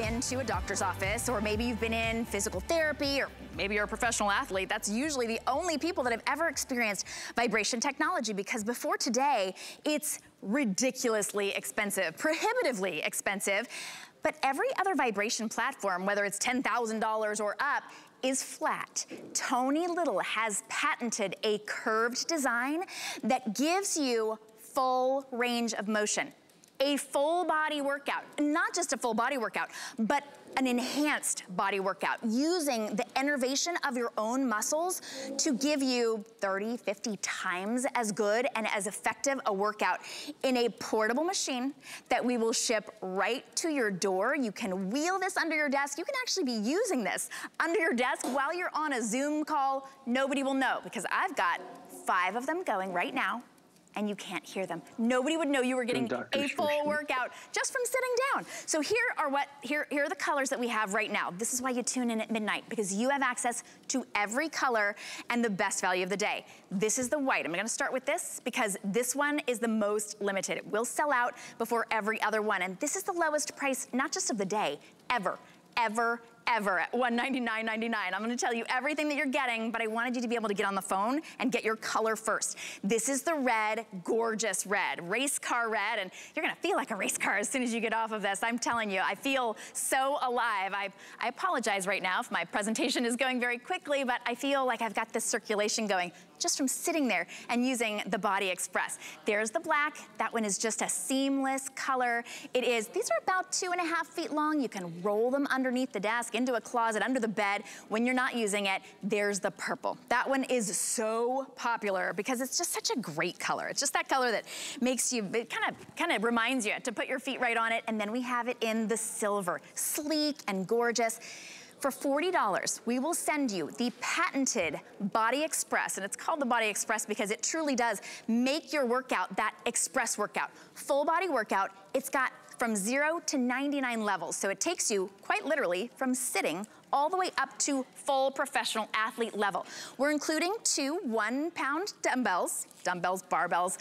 been to a doctor's office, or maybe you've been in physical therapy, or maybe you're a professional athlete, that's usually the only people that have ever experienced vibration technology, because before today, it's ridiculously expensive, prohibitively expensive. But every other vibration platform, whether it's $10,000 or up, is flat. Tony Little has patented a curved design that gives you full range of motion. A full body workout, not just a full body workout, but an enhanced body workout, using the innervation of your own muscles to give you 30, 50 times as good and as effective a workout in a portable machine that we will ship right to your door. You can wheel this under your desk. You can actually be using this under your desk while you're on a Zoom call. Nobody will know, because I've got 5 of them going right now, and you can't hear them. Nobody would know you were getting a full workout just from sitting down. So here are the colors that we have right now. This is why you tune in at midnight, because you have access to every color and the best value of the day. This is the white. I'm gonna start with this because this one is the most limited. It will sell out before every other one. And this is the lowest price, not just of the day, ever at $199.99. I'm gonna tell you everything that you're getting, but I wanted you to be able to get on the phone and get your color first. This is the red, gorgeous red, race car red, and you're gonna feel like a race car as soon as you get off of this. I'm telling you, I feel so alive. I apologize right now if my presentation is going very quickly, but I feel like I've got this circulation going just from sitting there and using the Body Express. There's the black. That one is just a seamless color. It is, these are about 2.5 feet long. You can roll them underneath the desk, into a closet, under the bed when you're not using it. There's the purple. That one is so popular because it's just such a great color. It's just that color that makes you, it kind of reminds you to put your feet right on it. And then we have it in the silver, sleek and gorgeous. For $40, we will send you the patented Body Express, and it's called the Body Express because it truly does make your workout that express workout. Full body workout, it's got from 0 to 99 levels. So it takes you quite literally from sitting all the way up to full professional athlete level. We're including 2 1-pound dumbbells, barbells,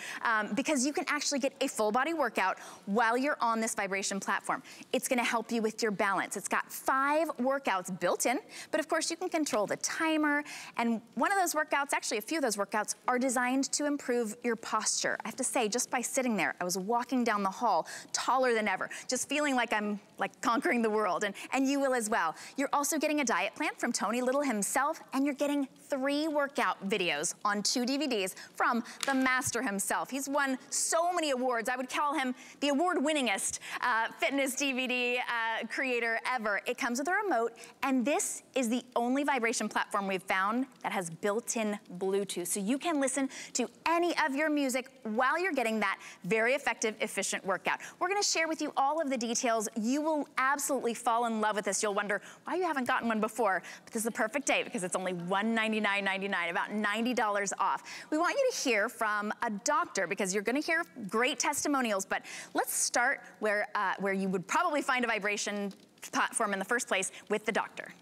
because you can actually get a full body workout while you're on this vibration platform. It's gonna help you with your balance. It's got 5 workouts built in, but of course you can control the timer. And one of those workouts, actually a few of those workouts, are designed to improve your posture. I have to say, just by sitting there, I was walking down the hall taller than ever, just feeling like I'm like conquering the world, and you will as well. You're also getting a diet plan from Tony Little himself, and you're getting 3 workout videos on 2 DVDs from the master himself. He's won so many awards. I would call him the award-winningest fitness DVD creator ever. It comes with a remote, and this is the only vibration platform we've found that has built-in Bluetooth. So you can listen to any of your music while you're getting that very effective, efficient workout. We're gonna share with you all of the details. You will absolutely fall in love with this. You'll wonder why you haven't gotten one before, but this is the perfect day because it's only $199.99, about $90 off. We want you to hear from a doctor because you're gonna hear great testimonials, but let's start where you would probably find a vibration platform in the first place, with the doctor.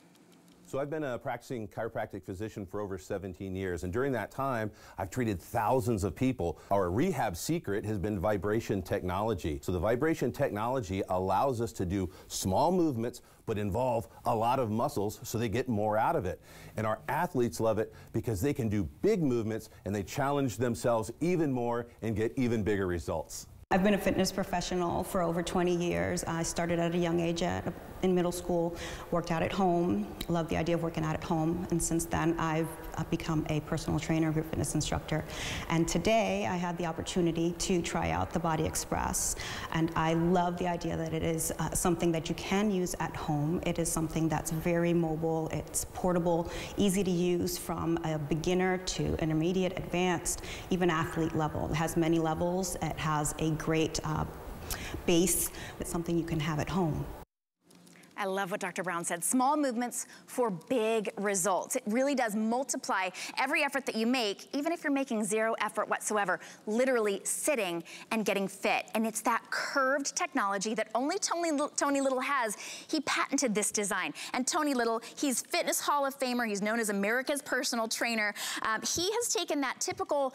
So I've been a practicing chiropractic physician for over 17 years, and during that time, I've treated thousands of people. Our rehab secret has been vibration technology. So the vibration technology allows us to do small movements, but involve a lot of muscles, so they get more out of it. And our athletes love it because they can do big movements, and they challenge themselves even more and get even bigger results. I've been a fitness professional for over 20 years. I started at a young age in middle school, worked out at home, loved the idea of working out at home, and since then I've become a personal trainer, group fitness instructor. And today I had the opportunity to try out the Body Express, and I love the idea that it is something that you can use at home. It is something that's very mobile, it's portable, easy to use from a beginner to intermediate, advanced, even athlete level. It has many levels, it has a great base, but something you can have at home. I love what Dr. Brown said. Small movements for big results. It really does multiply every effort that you make, even if you're making 0 effort whatsoever, literally sitting and getting fit. And it's that curved technology that only Tony Little has. He patented this design. And Tony Little, he's Fitness Hall of Famer. He's known as America's personal trainer. He has taken that typical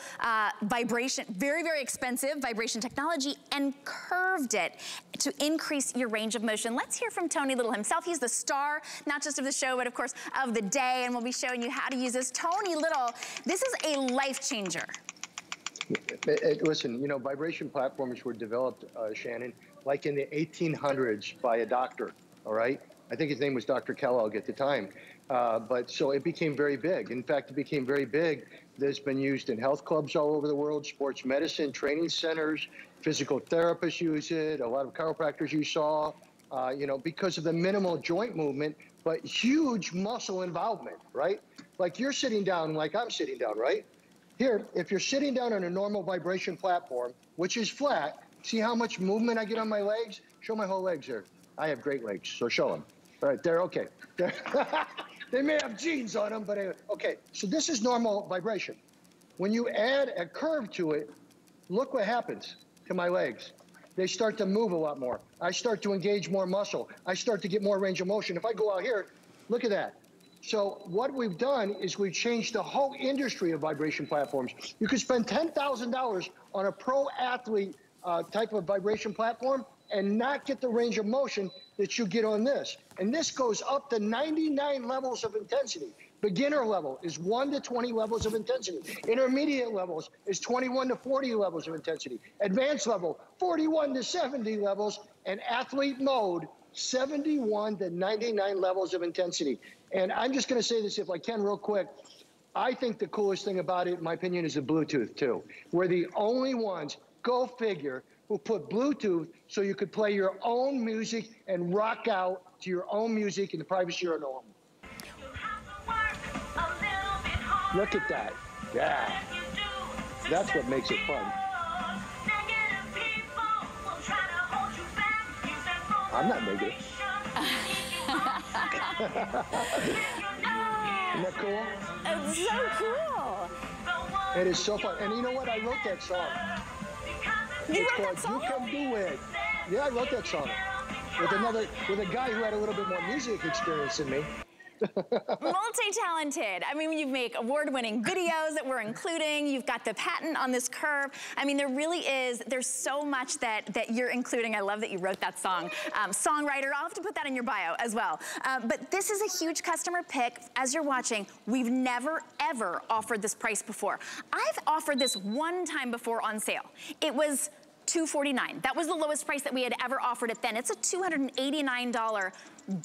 vibration, very, very expensive vibration technology, and curved it to increase your range of motion. Let's hear from Tony Little Little himself. He's the star, not just of the show, but of course of the day, and we'll be showing you how to use this. Tony Little, this is a life changer. Listen, you know, vibration platforms were developed, Shannon, like in the 1800s by a doctor, all right? I think his name was Dr. Kellogg at the time. But so it became very big. In fact, it became very big. It's been used in health clubs all over the world, sports medicine, training centers, physical therapists use it, a lot of chiropractors you saw, you know, because of the minimal joint movement, but huge muscle involvement, right? Like you're sitting down, like I'm sitting down, right? Here, if you're sitting down on a normal vibration platform, which is flat, see how much movement I get on my legs? Show my whole legs here. I have great legs, so show them. All right, they're okay. They're they may have jeans on them, but anyway. Okay, so this is normal vibration. When you add a curve to it, look what happens to my legs. They start to move a lot more. I start to engage more muscle. I start to get more range of motion. If I go out here, look at that. So what we've done is we've changed the whole industry of vibration platforms. You could spend $10,000 on a pro athlete type of vibration platform and not get the range of motion that you get on this. And this goes up to 99 levels of intensity. Beginner level is 1 to 20 levels of intensity. Intermediate levels is 21 to 40 levels of intensity. Advanced level, 41 to 70 levels. And athlete mode, 71 to 99 levels of intensity. And I'm just gonna say this if I can real quick. I think the coolest thing about it, in my opinion, is the Bluetooth too. We're the only ones, go figure, who put Bluetooth so you could play your own music and rock out to your own music in the privacy of your own home. Look at that. Yeah. That's what makes it fun. I'm not negative. Isn't that cool? It's so cool. It is so fun. And you know what? I wrote that song. You wrote that song? You Can Do It. Yeah, I wrote that song. With a guy who had a little bit more music experience than me. Multi-talented. I mean, you make award-winning videos that we're including. You've got the patent on this curve. I mean, there really is, there's so much that you're including. I love that you wrote that song. Songwriter, I'll have to put that in your bio as well. But this is a huge customer pick. As you're watching, we've never, ever offered this price before. I've offered this one time before on sale. It was $249. That was the lowest price that we had ever offered it then. It's a $289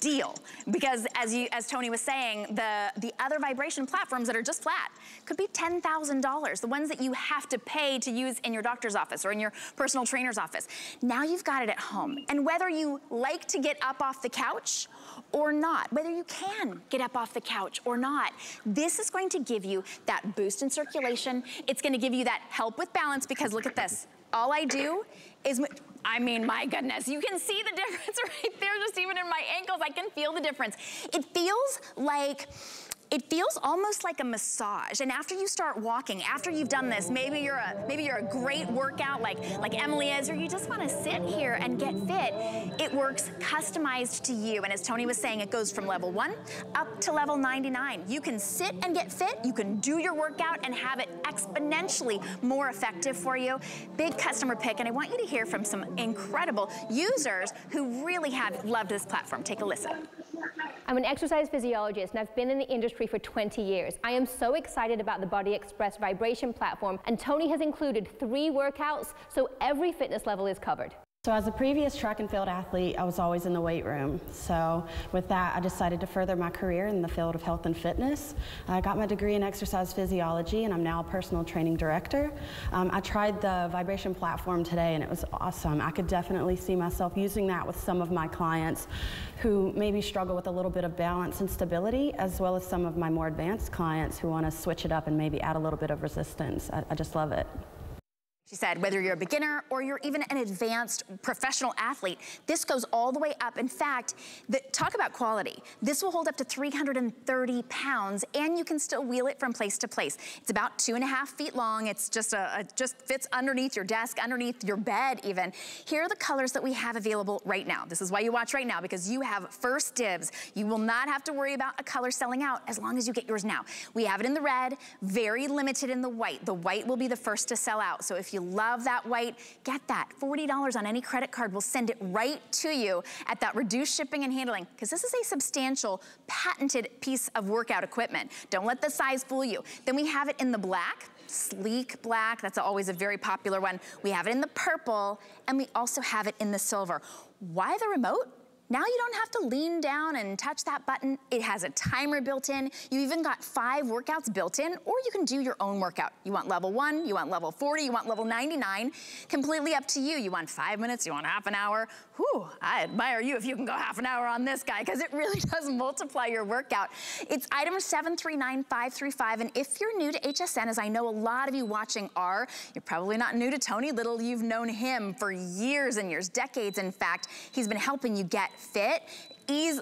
deal because as Tony was saying, the other vibration platforms that are just flat could be $10,000, the ones that you have to pay to use in your doctor's office or in your personal trainer's office. Now you've got it at home. And whether you like to get up off the couch or not, whether you can get up off the couch or not, this is going to give you that boost in circulation. It's going to give you that help with balance because look at this. All I do is, I mean, my goodness, you can see the difference right there, just even in my ankles, I can feel the difference. It feels almost like a massage. And after you start walking, after you've done this, maybe you're a great workout like Emily is, or you just wanna sit here and get fit. It works customized to you. And as Tony was saying, it goes from level 1 up to level 99. You can sit and get fit, you can do your workout and have it exponentially more effective for you. Big customer pick, and I want you to hear from some incredible users who really have loved this platform. Take a listen. I'm an exercise physiologist and I've been in the industry for 20 years. I am so excited about the Body Express vibration platform, and Tony has included 3 workouts, so every fitness level is covered. So as a previous track and field athlete, I was always in the weight room. So with that, I decided to further my career in the field of health and fitness. I got my degree in exercise physiology, and I'm now a personal training director. I tried the vibration platform today, and it was awesome. I could definitely see myself using that with some of my clients who maybe struggle with a little bit of balance and stability, as well as some of my more advanced clients who want to switch it up and maybe add a little bit of resistance. I just love it. She said, whether you're a beginner or you're even an advanced professional athlete, this goes all the way up. In fact, talk about quality. This will hold up to 330 pounds, and you can still wheel it from place to place. It's about 2.5 feet long. It's just just fits underneath your desk, underneath your bed even. Here are the colors that we have available right now. This is why you watch right now, because you have first dibs. You will not have to worry about a color selling out as long as you get yours now. We have it in the red, very limited in the white. The white will be the first to sell out. So if you you love that white, get that. $40 on any credit card. We'll send it right to you at that reduced shipping and handling, because this is a substantial patented piece of workout equipment. Don't let the size fool you. Then we have it in the black. Sleek black, that's always a very popular one. We have it in the purple, and we also have it in the silver. Why the remote? Now you don't have to lean down and touch that button. It has a timer built in. You even got 5 workouts built in, or you can do your own workout. You want level 1, you want level 40, you want level 99. Completely up to you. You want 5 minutes, you want half an hour. Whew, I admire you if you can go half an hour on this guy, because it really does multiply your workout. It's item 739535, and if you're new to HSN, as I know a lot of you watching are, you're probably not new to Tony Little. You've known him for years and years, decades in fact. He's been helping you get fit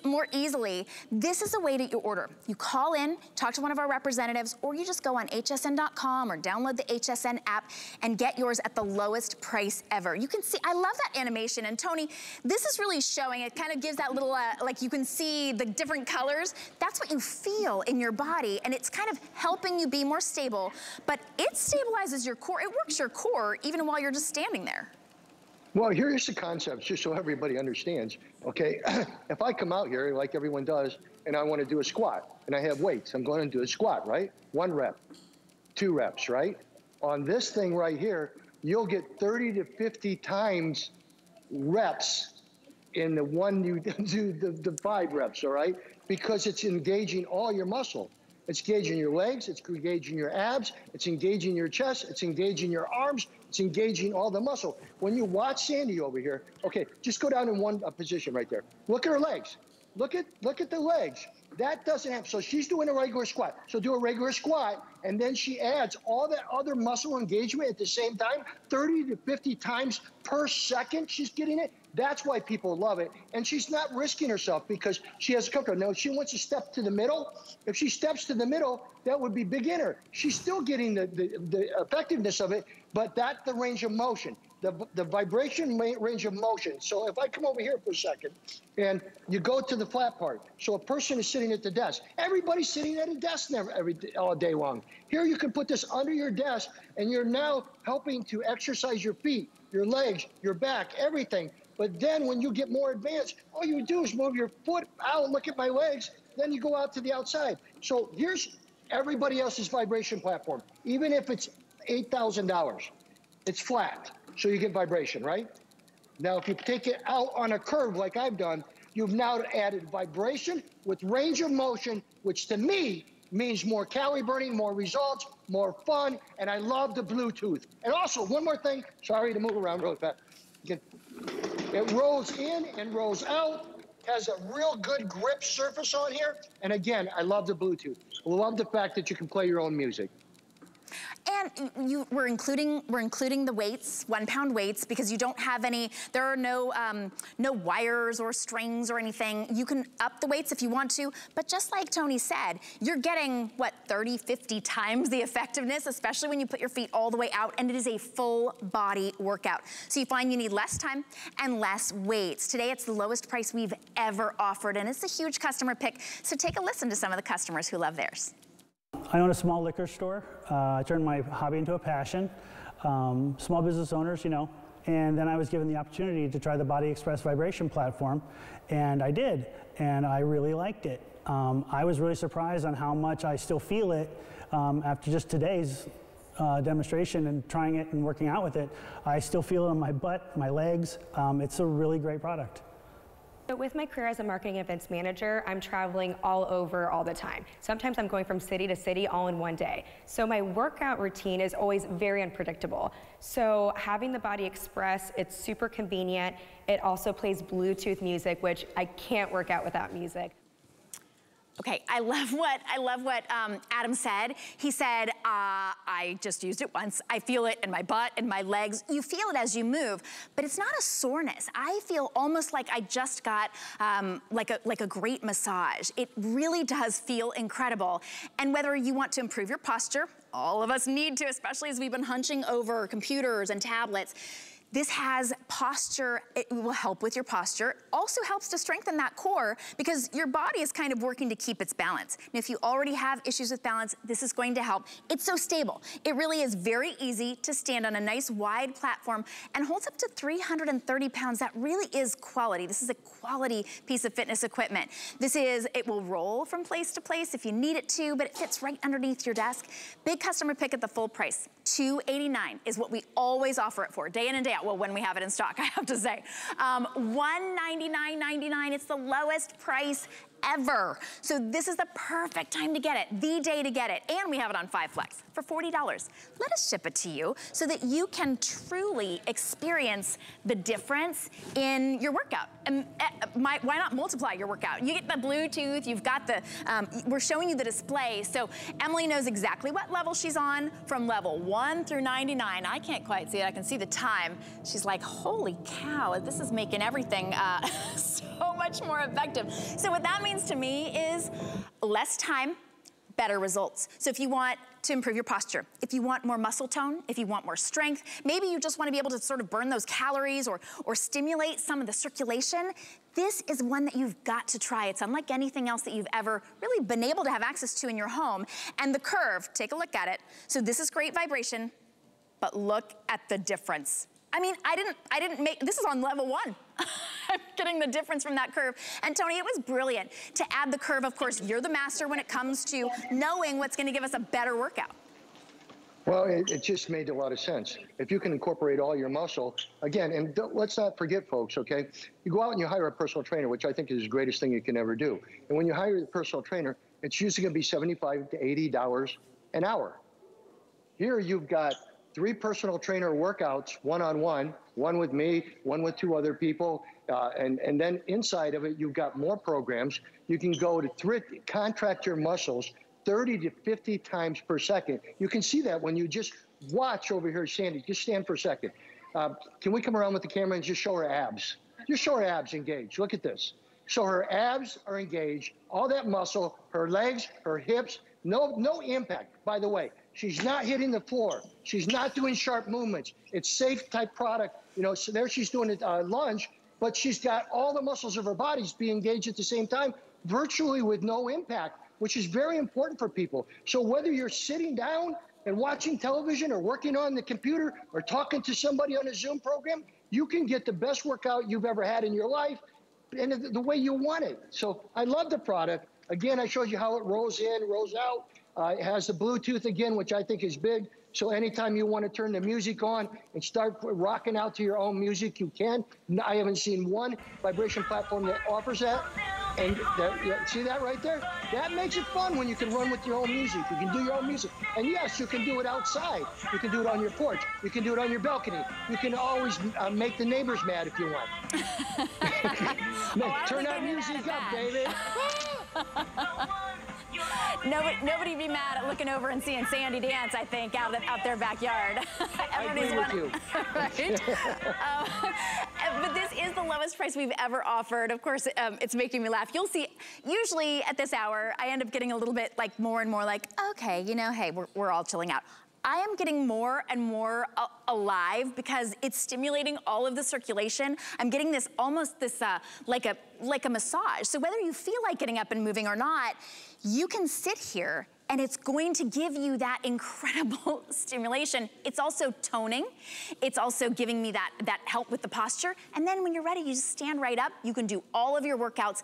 more easily. This is a way that you order. You call in, talk to one of our representatives, or you just go on hsn.com or download the HSN app and get yours at the lowest price ever. You can see, I love that animation, and Tony, this is really showing, it kind of gives that little, like you can see the different colors. That's what you feel in your body, and it's kind of helping you be more stable, but it stabilizes your core. It works your core even while you're just standing there. Well, here's the concept, just so everybody understands, okay? If I come out here, like everyone does, and I want to do a squat, and I have weights, I'm going to do a squat, right? 1 rep, 2 reps, right? On this thing right here, you'll get 30 to 50 times reps in the one you do, the 5 reps, all right? Because it's engaging all your muscle. It's engaging your legs, it's engaging your abs, it's engaging your chest, it's engaging your arms, it's engaging all the muscle. When you watch Sandy over here, okay, just go down in one position right there. Look at her legs. Look at the legs. That doesn't happen. So she's doing a regular squat. So do a regular squat, and then she adds all that other muscle engagement at the same time, 30 to 50 times per second she's getting it. That's why people love it. And she's not risking herself because she has comfort. No, she wants to step to the middle. If she steps to the middle, that would be beginner. She's still getting the effectiveness of it, but that's the range of motion, the vibration range of motion. So if I come over here for a second and you go to the flat part. So a person is sitting at the desk. Everybody's sitting at a desk all day long. Here you can put this under your desk, and you're now helping to exercise your feet, your legs, your back, everything. But then when you get more advanced, all you do is move your foot out, look at my legs, then you go out to the outside. So here's everybody else's vibration platform. Even if it's $8,000, it's flat, so you get vibration, right? Now, if you take it out on a curve like I've done, you've now added vibration with range of motion, which to me means more calorie burning, more results, more fun, and I love the Bluetooth. And also, one more thing, sorry to move around really fast. It rolls in and rolls out, has a real good grip surface on here. And again, I love the Bluetooth. I love the fact that you can play your own music. And we're including the weights, 1 pound weights, because you don't have any, there are no wires or strings or anything. You can up the weights if you want to, but just like Tony said, you're getting, what, 30, 50 times the effectiveness, especially when you put your feet all the way out, and it is a full body workout. So you find you need less time and less weights. Today it's the lowest price we've ever offered, and it's a huge customer pick. So take a listen to some of the customers who love theirs. I own a small liquor store. I turned my hobby into a passion. Small business owners, you know. And then I was given the opportunity to try the Body Express vibration platform, and I did, and I really liked it. I was really surprised on how much I still feel it after just today's demonstration and trying it and working out with it. I still feel it on my butt, my legs. It's a really great product. So with my career as a marketing events manager, I'm traveling all over all the time. Sometimes I'm going from city to city all in one day. So my workout routine is always very unpredictable. So having the Body Express, it's super convenient. It also plays Bluetooth music, which I can't work out without music. Okay, I love what Adam said. He said, I just used it once. I feel it in my butt and my legs. You feel it as you move, but it's not a soreness. I feel almost like I just got like a great massage. It really does feel incredible. And whether you want to improve your posture, all of us need to, especially as we've been hunching over computers and tablets, This has posture, it will help with your posture. Also helps to strengthen that core because your body is kind of working to keep its balance. And if you already have issues with balance, this is going to help. It's so stable. It really is very easy to stand on a nice wide platform and holds up to 330 pounds. That really is quality. This is a quality piece of fitness equipment. It will roll from place to place if you need it to, but it fits right underneath your desk. Big customer pick at the full price. $289 is what we always offer it for, day in and day out. Well, when we have it in stock, I have to say. $199.99, it's the lowest price ever. So this is the perfect time to get it, the day to get it. And we have it on 5 Flex for $40. Let us ship it to you so that you can truly experience the difference in your workout. And why not multiply your workout? You get the Bluetooth, you've got the, we're showing you the display. So Emily knows exactly what level she's on from level 1 through 99. I can't quite see it, I can see the time. She's like, holy cow, this is making everything so much more effective. So what that means to me is less time, better results. So if you want to improve your posture, if you want more muscle tone, if you want more strength, maybe you just want to be able to sort of burn those calories or stimulate some of the circulation, this is one that you've got to try. It's unlike anything else that you've ever really been able to have access to in your home. And the curve, take a look at it. So this is great vibration, but look at the difference. I mean, I didn't make, this is on level 1. I'm getting the difference from that curve. And Tony, it was brilliant to add the curve. Of course, you're the master when it comes to knowing what's gonna give us a better workout. Well, it just made a lot of sense. If you can incorporate all your muscle, again, and let's not forget, folks, okay? You go out and you hire a personal trainer, which I think is the greatest thing you can ever do. And when you hire a personal trainer, it's usually gonna be $75 to $80 an hour. Here you've got 3 personal trainer workouts, one-on-one, one with me, one with 2 other people, and then inside of it, you've got more programs. You can go to contract your muscles 30 to 50 times per second. You can see that when you just watch over here, Sandy, just stand for a second. Can we come around with the camera and just show her abs? Just show her abs engaged, look at this. So her abs are engaged, all that muscle, her legs, her hips, no impact, by the way. She's not hitting the floor. She's not doing sharp movements. It's safe type product. You know, so there she's doing a lunge, but she's got all the muscles of her bodies being engaged at the same time, virtually with no impact, which is very important for people. So whether you're sitting down and watching television or working on the computer or talking to somebody on a Zoom program, you can get the best workout you've ever had in your life and the way you want it. So I love the product. Again, I showed you how it rolls in, rolls out. It has the Bluetooth again, which I think is big. So anytime you want to turn the music on and start rocking out to your own music, you can. I haven't seen one vibration platform that offers that. And see that right there? That makes it fun when you can run with your own music. You can do your own music. And yes, you can do it outside. You can do it on your porch. You can do it on your balcony. You can always make the neighbors mad if you want. Turn that music up, David. Nobody be mad at looking over and seeing Sandy dance, I think, out their backyard. Everybody's wanting, right? But this is the lowest price we've ever offered. Of course, it's making me laugh. You'll see, usually at this hour, I end up getting a little bit like more and more like, okay, you know, hey, we're all chilling out. I am getting more and more alive because it's stimulating all of the circulation. I'm getting this almost this like a massage. So whether you feel like getting up and moving or not, you can sit here and it's going to give you that incredible stimulation. It's also toning. It's also giving me that help with the posture. And then when you're ready, you just stand right up. You can do all of your workouts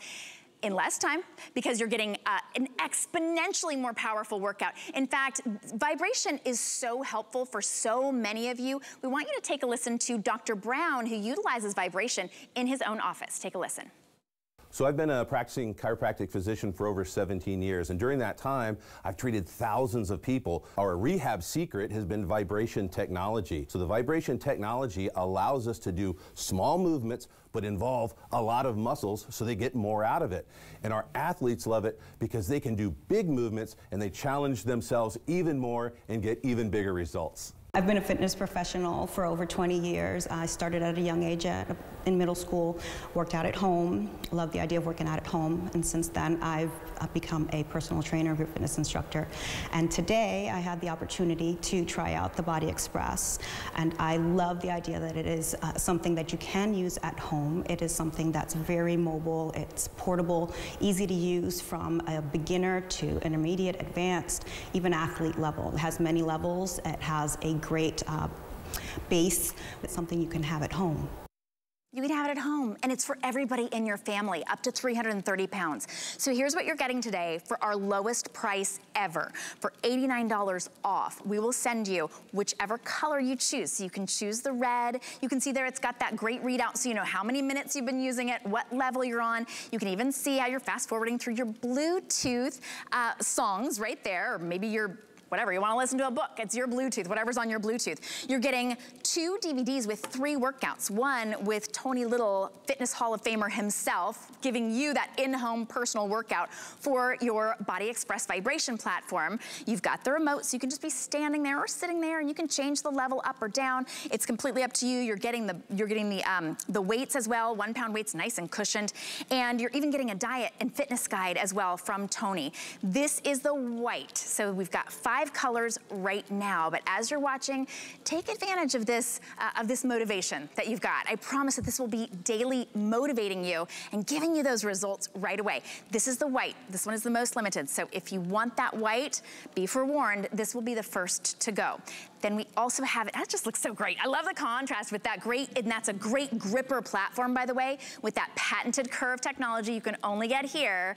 in less time because you're getting an exponentially more powerful workout. In fact, vibration is so helpful for so many of you. We want you to take a listen to Dr. Brown, who utilizes vibration in his own office. Take a listen. So I've been a practicing chiropractic physician for over 17 years, and during that time, I've treated thousands of people. Our rehab secret has been vibration technology. So the vibration technology allows us to do small movements, but involve a lot of muscles so they get more out of it. And our athletes love it because they can do big movements and they challenge themselves even more and get even bigger results. I've been a fitness professional for over 20 years. I started at a young age at in middle school, worked out at home, loved the idea of working out at home, and since then I've become a personal trainer, group fitness instructor, and today I had the opportunity to try out the Body Express, and I love the idea that it is something that you can use at home. It is something that's very mobile, it's portable, easy to use from a beginner to intermediate, advanced, even athlete level. It has many levels, it has a great base, it's something you can have at home. You can have it at home, and it's for everybody in your family, up to 330 pounds. So here's what you're getting today for our lowest price ever. For $89 off, we will send you whichever color you choose. So you can choose the red. You can see there it's got that great readout so you know how many minutes you've been using it, what level you're on. You can even see how you're fast-forwarding through your Bluetooth songs right there, or maybe your whatever, you wanna listen to a book, it's your Bluetooth, whatever's on your Bluetooth. You're getting 2 DVDs with 3 workouts, one with Tony Little, Fitness Hall of Famer himself, giving you that in-home personal workout for your Body Express vibration platform. You've got the remote, so you can just be standing there or sitting there, and you can change the level up or down. It's completely up to you. You're getting the weights as well, 1-pound weights, nice and cushioned. And you're even getting a diet and fitness guide as well from Tony. This is the white, so we've got 5 colors right now, but as you're watching, take advantage of this motivation that you've got. I promise that this will be daily motivating you and giving you those results right away. This is the white. This one is the most limited, so if you want that white, be forewarned, this will be the first to go. Then we also have it, that just looks so great. I love the contrast with that great, and that's a great gripper platform, by the way, with that patented curve technology you can only get here.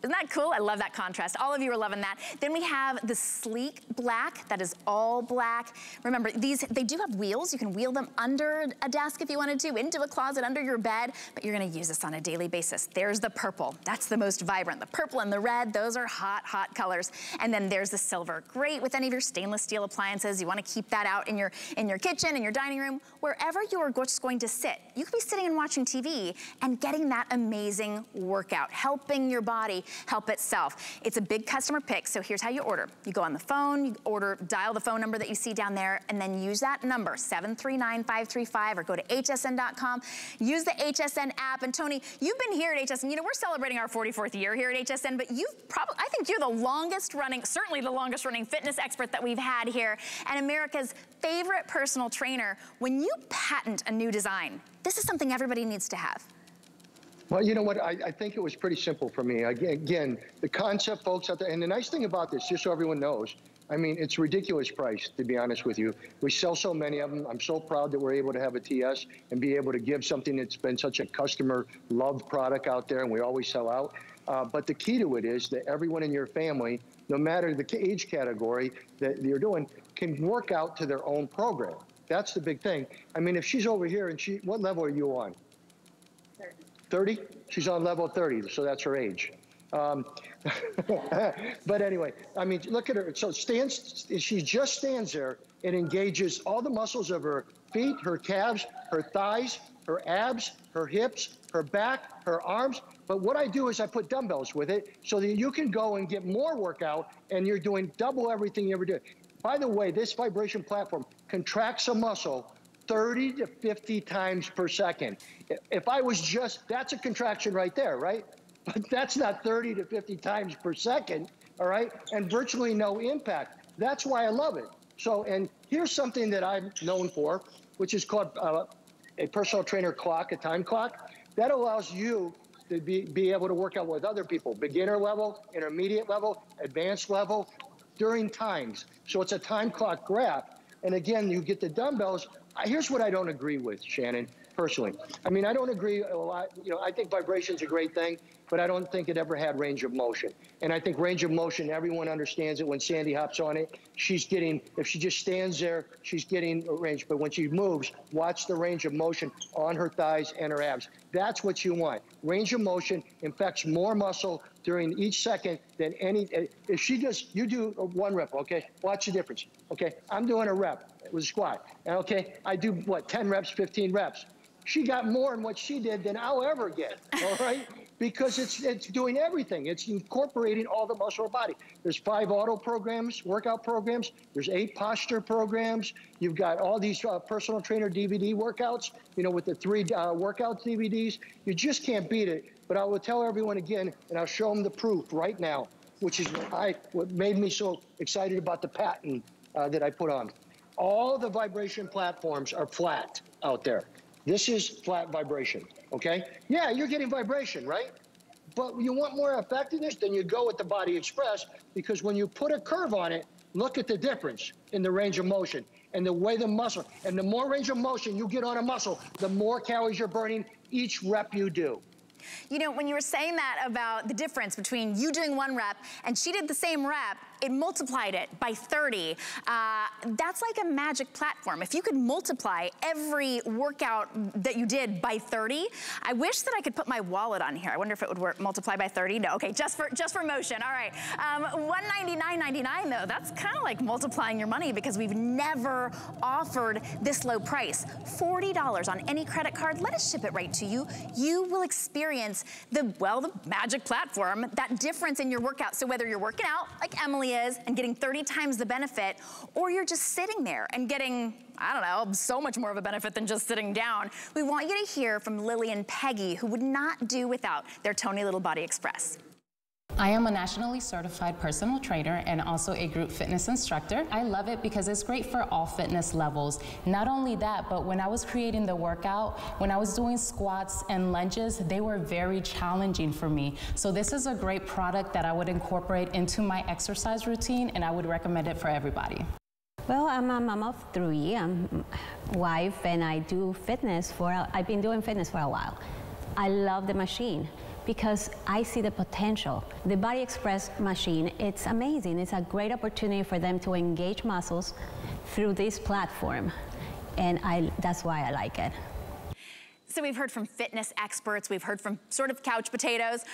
Isn't that cool? I love that contrast. All of you are loving that. Then we have the sleek black that is all black. Remember, these, they do have wheels. You can wheel them under a desk if you wanted to, into a closet, under your bed, but you're going to use this on a daily basis. There's the purple. That's the most vibrant. The purple and the red, those are hot, hot colors. And then there's the silver. Great with any of your stainless steel appliances. You want to keep that out in your kitchen, in your dining room, wherever you're just going to sit. You could be sitting and watching TV and getting that amazing workout, helping your body help itself. It's a big customer pick, so here's how you order. You go on the phone, you order, dial the phone number that you see down there, and then use that number, 739-535, or go to hsn.com. Use the HSN app, and Tony, you've been here at HSN. You know, we're celebrating our 44th year here at HSN, but you've probably, I think you're the longest running, certainly the longest running fitness expert that we've had here, and America's favorite personal trainer. When you patent a new design, this is something everybody needs to have. Well, you know what, I think it was pretty simple for me. Again, the concept, folks out there, and the nice thing about this, just so everyone knows, I mean, it's ridiculous price, to be honest with you. We sell so many of them. I'm so proud that we're able to have a TS and be able to give something that's been such a customer-loved product out there, and we always sell out. But the key to it is that everyone in your family, no matter the age category that you're doing, can work out to their own program. That's the big thing. I mean, if she's over here, and what level are you on? 30? She's on level 30, so that's her age. But anyway, I mean, look at her. So she just stands there and engages all the muscles of her feet, her calves, her thighs, her abs, her hips, her back, her arms. But what I do is I put dumbbells with it so that you can go and get more workout, and you're doing double everything you ever did. By the way, this vibration platform contracts a muscle 30 to 50 times per second. If I was just, that's a contraction right there, right? But that's not 30 to 50 times per second, all right? And virtually no impact. That's why I love it. So, and here's something that I'm known for, which is called a personal trainer clock, a time clock. That allows you to be able to work out with other people, beginner level, intermediate level, advanced level, during times. So it's a time clock graph. And again, you get the dumbbells. Here's what I don't agree with, Shannon, personally. I mean, I don't agree a lot. You know, I think vibration's a great thing, but I don't think it ever had range of motion. And I think range of motion, everyone understands it. When Sandy hops on it, she's getting, if she just stands there, she's getting range. But when she moves, watch the range of motion on her thighs and her abs. That's what you want. Range of motion impacts more muscle during each second than any, if she just, you do one rep, okay? Watch the difference, okay? I'm doing a rep. It was a squat, and okay, I do, what, 10 reps, 15 reps. She got more in what she did than I'll ever get, all right? because it's doing everything. It's incorporating all the muscle of the body. There's 5 auto programs, workout programs. There's 8 posture programs. You've got all these personal trainer DVD workouts, you know, with the 3 workout DVDs. You just can't beat it. But I will tell everyone again, and I'll show them the proof right now, which is what made me so excited about the patent that I put on. All the vibration platforms are flat out there. This is flat vibration, okay? Yeah, you're getting vibration, right? But you want more effectiveness, then you go with the Body Express, because when you put a curve on it, look at the difference in the range of motion and the way the muscle, and the more range of motion you get on a muscle, the more calories you're burning each rep you do. You know, when you were saying that about the difference between you doing 1 rep and she did the same rep, it multiplied it by 30. That's like a magic platform. If you could multiply every workout that you did by 30, I wish that I could put my wallet on here. I wonder if it would work, multiply by 30. No, okay, just for motion. All right, $199.99 though. That's kind of like multiplying your money, because we've never offered this low price. $40 on any credit card. Let us ship it right to you. You will experience the magic platform, that difference in your workout. So whether you're working out like Emily is and getting 30 times the benefit, or you're just sitting there and getting, I don't know, so much more of a benefit than just sitting down. We want you to hear from Lily and Peggy, who would not do without their Tony Little Body Express. I am a nationally certified personal trainer and also a group fitness instructor. I love it because it's great for all fitness levels. Not only that, but when I was creating the workout, when I was doing squats and lunges, they were very challenging for me. So this is a great product that I would incorporate into my exercise routine, and I would recommend it for everybody. Well, I'm a mom of 3, I'm a wife, and I do fitness I've been doing fitness for a while. I love the machine, because I see the potential. The Body Express machine, it's amazing. It's a great opportunity for them to engage muscles through this platform. And that's why I like it. So we've heard from fitness experts, we've heard from sort of couch potatoes.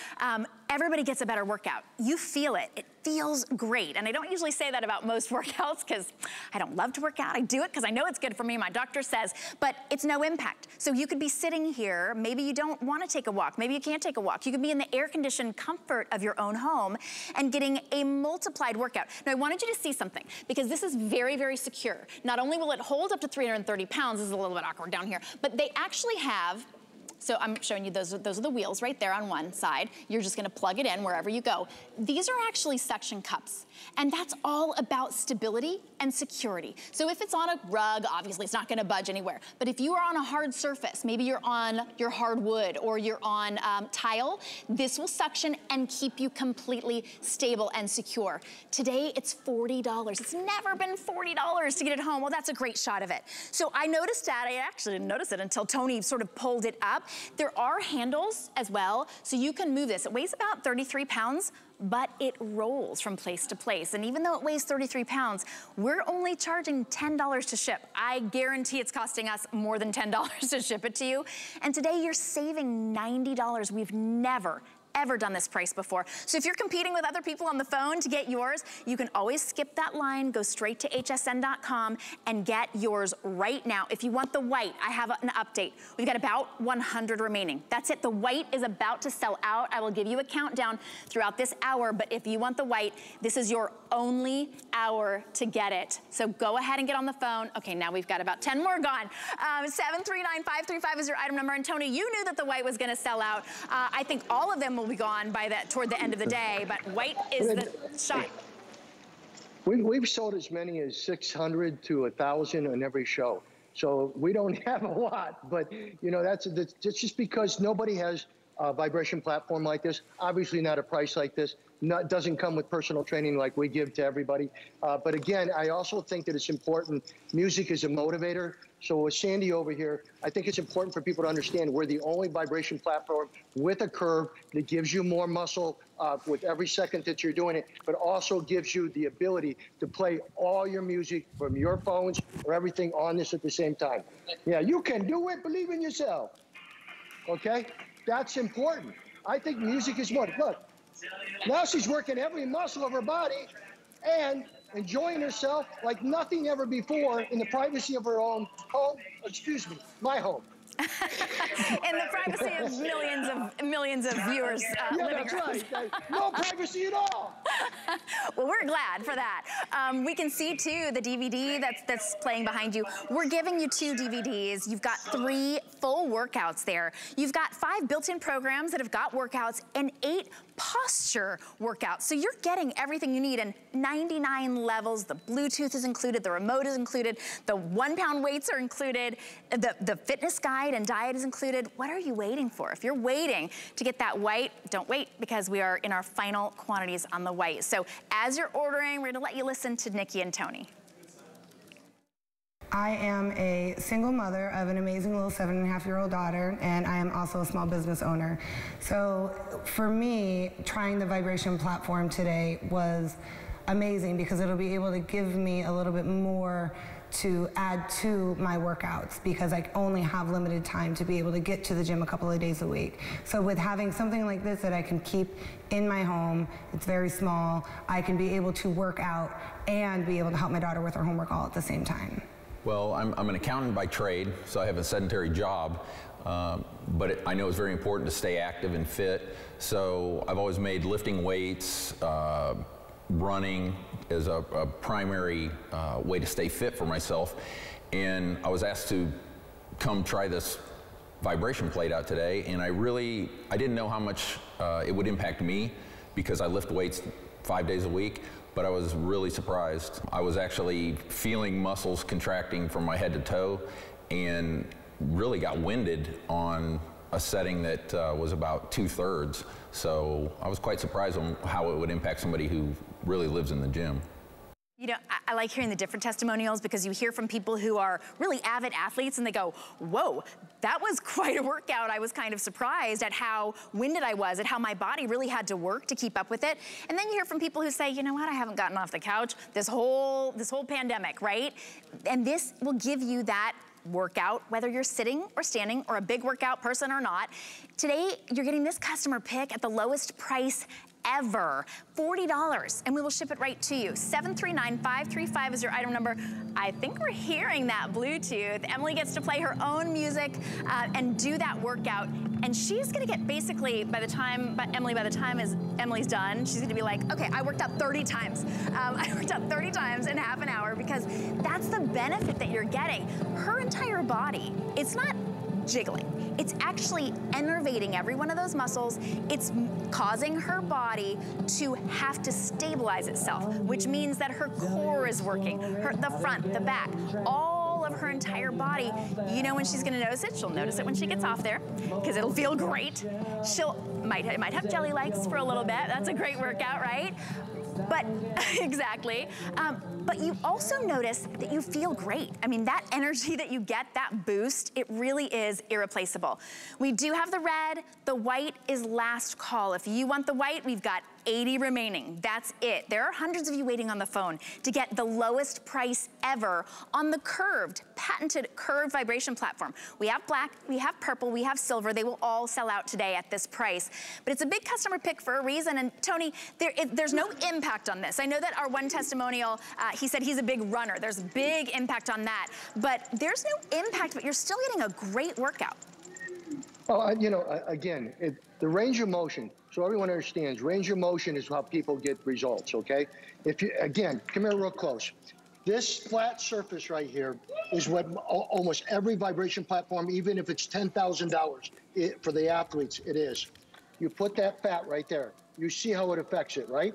Everybody gets a better workout. You feel it. It feels great. And I don't usually say that about most workouts, because I don't love to work out. I do it because I know it's good for me, my doctor says, but it's no impact. So you could be sitting here, maybe you don't want to take a walk, maybe you can't take a walk. You could be in the air-conditioned comfort of your own home and getting a multiplied workout. Now I wanted you to see something, because this is very, very secure. Not only will it hold up to 330 pounds, this is a little bit awkward down here, but they actually have, so I'm showing you those are the wheels right there on one side. You're just gonna plug it in wherever you go. These are actually suction cups, and that's all about stability and security. So if it's on a rug, obviously it's not gonna budge anywhere, but if you are on a hard surface, maybe you're on your hard wood or you're on tile, this will suction and keep you completely stable and secure. Today it's $40. It's never been $40 to get it home. Well, that's a great shot of it. So I noticed that, I actually didn't notice it until Tony sort of pulled it up. There are handles as well, so you can move this. It weighs about 33 pounds, but it rolls from place to place. And even though it weighs 33 pounds, we're only charging $10 to ship. I guarantee it's costing us more than $10 to ship it to you. And today you're saving $90. We've never, ever done this price before. So if you're competing with other people on the phone to get yours, you can always skip that line, go straight to hsn.com and get yours right now. If you want the white, I have an update. We've got about 100 remaining. That's it, the white is about to sell out. I will give you a countdown throughout this hour, but if you want the white, this is your only hour to get it. So go ahead and get on the phone. Okay, now we've got about 10 more gone. 739-535 is your item number. And Tony, you knew that the white was gonna sell out. I think all of them will be gone by that toward the end of the day, but white is the shot. We've sold as many as 600 to 1,000 on every show, so we don't have a lot. But you know, that's just because nobody has a vibration platform like this. Obviously, not a price like this. Not doesn't come with personal training like we give to everybody. But again, I also think that it's important. Music is a motivator. So with Sandy over here, I think it's important for people to understand we're the only vibration platform with a curve that gives you more muscle with every second that you're doing it, but also gives you the ability to play all your music from your phones or everything on this at the same time. Yeah, you can do it. Believe in yourself. Okay? That's important. I think music is more. Look, now she's working every muscle of her body and enjoying herself like nothing ever before in the privacy of her own home, excuse me, my home. In the privacy of millions of viewers living rooms. Right. No privacy at all. Well, we're glad for that. We can see too the DVD that's playing behind you. We're giving you 2 DVDs. You've got 3 full workouts there. You've got 5 built-in programs that have got workouts and 8 posture workouts. So you're getting everything you need in 99 levels. The Bluetooth is included, the remote is included, the 1-pound weights are included, the fitness guide and diet is included. What are you waiting for? If you're waiting to get that white, don't wait, because we are in our final quantities on the white. So as you're ordering, we're gonna let you listen to Nikki and Tony. I am a single mother of an amazing little 7-and-a-half-year-old daughter, and I am also a small business owner. So for me, trying the vibration platform today was amazing because it'll be able to give me a little bit more to add to my workouts because I only have limited time to be able to get to the gym a couple of days a week. So with having something like this that I can keep in my home, it's very small, I can be able to work out and be able to help my daughter with her homework all at the same time. Well, I'm an accountant by trade, so I have a sedentary job, but I know it's very important to stay active and fit. So I've always made lifting weights, running as a primary way to stay fit for myself. And I was asked to come try this vibration plate out today, and I didn't know how much it would impact me because I lift weights 5 days a week, but I was really surprised. I was actually feeling muscles contracting from my head to toe and really got winded on a setting that was about 2/3. So I was quite surprised on how it would impact somebody who really lives in the gym. You know, I like hearing the different testimonials because you hear from people who are really avid athletes and they go, whoa, that was quite a workout. I was kind of surprised at how winded I was, at how my body really had to work to keep up with it. And then you hear from people who say, you know what, I haven't gotten off the couch this whole pandemic, right? And this will give you that workout, whether you're sitting or standing or a big workout person or not. Today, you're getting this customer pick at the lowest price ever, $40, and we will ship it right to you. 739-535 is your item number. I think we're hearing that Bluetooth. Emily gets to play her own music and do that workout, and she's gonna get basically, by the time Emily's done, she's gonna be like, okay, I worked out 30 times. I worked out 30 times in half an hour, because that's the benefit that you're getting. Her entire body, it's not jiggling. It's actually enervating every one of those muscles. It's causing her body to have to stabilize itself, which means that her core is working, the front, the back, all of her entire body. You know when she's gonna notice it? She'll notice it when she gets off there, because it'll feel great. Might have jelly legs for a little bit. That's a great workout, right? But, exactly. But you also notice that you feel great. I mean, that energy that you get, that boost, it really is irreplaceable. We do have the red. The white is last call. If you want the white, we've got 80 remaining. That's it. There are hundreds of you waiting on the phone to get the lowest price ever on the curved, patented curved vibration platform. We have black, we have purple, we have silver. They will all sell out today at this price. But it's a big customer pick for a reason. And Tony, there's no impact on this. I know that our one testimonial, he said he's a big runner. There's big impact on that. But there's no impact, but you're still getting a great workout. Well, you know, again, the range of motion, so everyone understands, range of motion is how people get results, okay? If you, again, come here real close. This flat surface right here is what almost every vibration platform, even if it's $10,000 for the athletes, it is. You put that fat right there. You see how it affects it, right?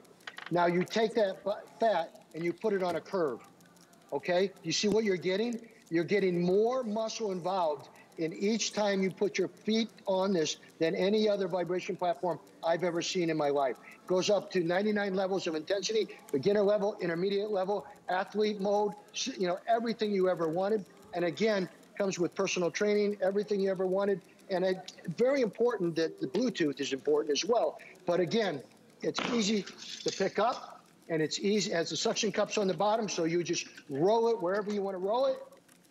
Now you take that fat and you put it on a curve, okay? You see what you're getting? You're getting more muscle involved in each time you put your feet on this than any other vibration platform I've ever seen in my life. Goes up to 99 levels of intensity, beginner level, intermediate level, athlete mode, you know, everything you ever wanted. And again, comes with personal training, everything you ever wanted. And it's very important that the Bluetooth is important as well. But again, it's easy to pick up, and it's easy, it has the suction cups on the bottom, so you just roll it wherever you want to roll it.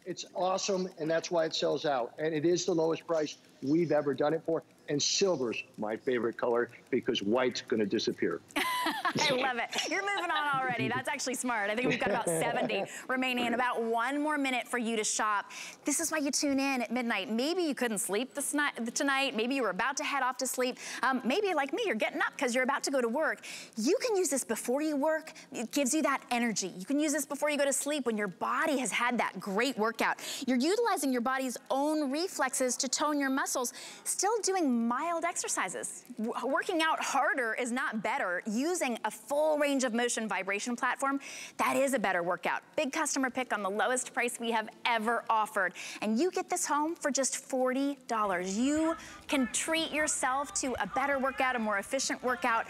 It's awesome, and that's why it sells out. And it is the lowest price we've ever done it for. And silver's my favorite color because white's gonna disappear. I love it. You're moving on already. That's actually smart. I think we've got about 70 remaining and about 1 more minute for you to shop. This is why you tune in at midnight. Maybe you couldn't sleep this night, tonight. Maybe you were about to head off to sleep. Maybe like me, you're getting up because you're about to go to work. You can use this before you work. It gives you that energy. You can use this before you go to sleep when your body has had that great workout. You're utilizing your body's own reflexes to tone your muscles, still doing mild exercises. Working out harder is not better. Using a full range of motion vibration platform, that is a better workout. Big customer pick on the lowest price we have ever offered. And you get this home for just $40. You can treat yourself to a better workout, a more efficient workout,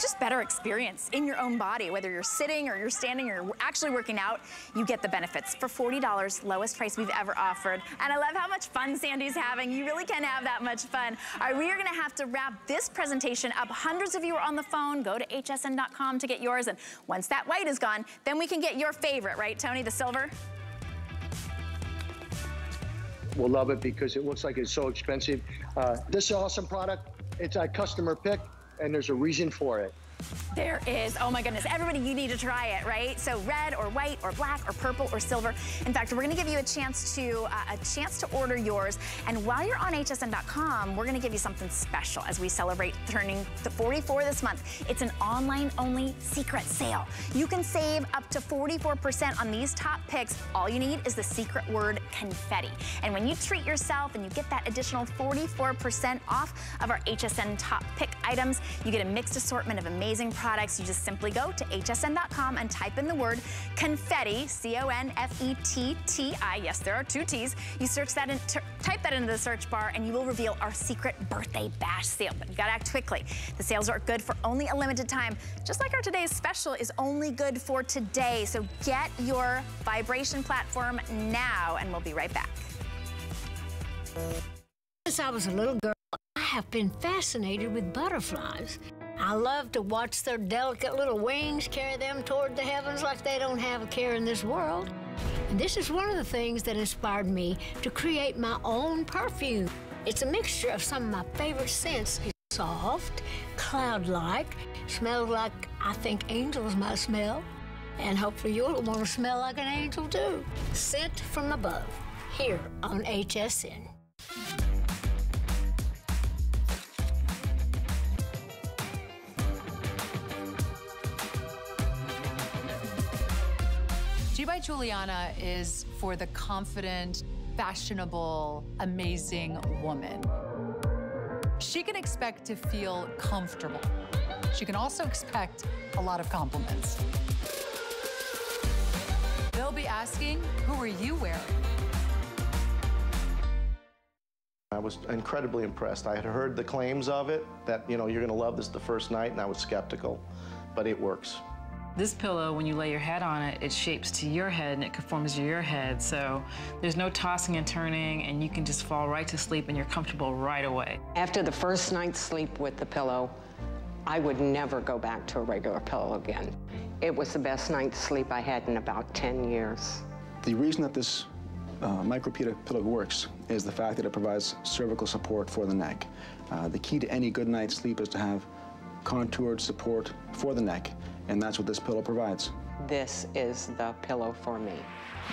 just better experience in your own body. Whether you're sitting or you're standing or you're actually working out, you get the benefits for $40, lowest price we've ever offered. And I love how much fun Sandy's having. You really can have that much fun. All right, we are gonna have to wrap this presentation up. Hundreds of you are on the phone. Go to hsn.com to get yours. And once that white is gone, then we can get your favorite, right, Tony, the silver? We'll love it because it looks like it's so expensive. This is an awesome product. It's a customer pick, and there's a reason for it. There is, oh my goodness, everybody, you need to try it, right? So red or white or black or purple or silver. In fact, we're gonna give you a chance to order yours. And while you're on hsn.com, we're gonna give you something special as we celebrate turning the 44 this month. It's an online only secret sale. You can save up to 44% on these top picks. All you need is the secret word confetti. And when you treat yourself and you get that additional 44% off of our HSN top pick items, you get a mixed assortment of amazing products. You just simply go to hsn.com and type in the word confetti, C-O-N-F-E-T-T-I. Yes, there are 2 T's. You search that in, type that into the search bar, and you will reveal our secret birthday bash sale. But you gotta act quickly. The sales are good for only a limited time. Just like our today's special is only good for today. So get your vibration platform now, and we'll be right back. Since I was a little girl, I have been fascinated with butterflies. I love to watch their delicate little wings carry them toward the heavens like they don't have a care in this world. And this is one of the things that inspired me to create my own perfume. It's a mixture of some of my favorite scents. It's soft, cloud-like, smells like I think angels might smell. And hopefully you'll want to smell like an angel too. Scent from above, here on HSN. G by Juliana is for the confident, fashionable, amazing woman. She can expect to feel comfortable. She can also expect a lot of compliments. They'll be asking, who are you wearing? I was incredibly impressed. I had heard the claims of it, that, you know, you're gonna love this the first night, and I was skeptical, but it works. This pillow, when you lay your head on it, it shapes to your head and it conforms to your head. So there's no tossing and turning, and you can just fall right to sleep and you're comfortable right away. After the first night's sleep with the pillow, I would never go back to a regular pillow again. It was the best night's sleep I had in about 10 years. The reason that this Micropedic pillow works is the fact that it provides cervical support for the neck. The key to any good night's sleep is to have contoured support for the neck, and that's what this pillow provides. This is the pillow for me.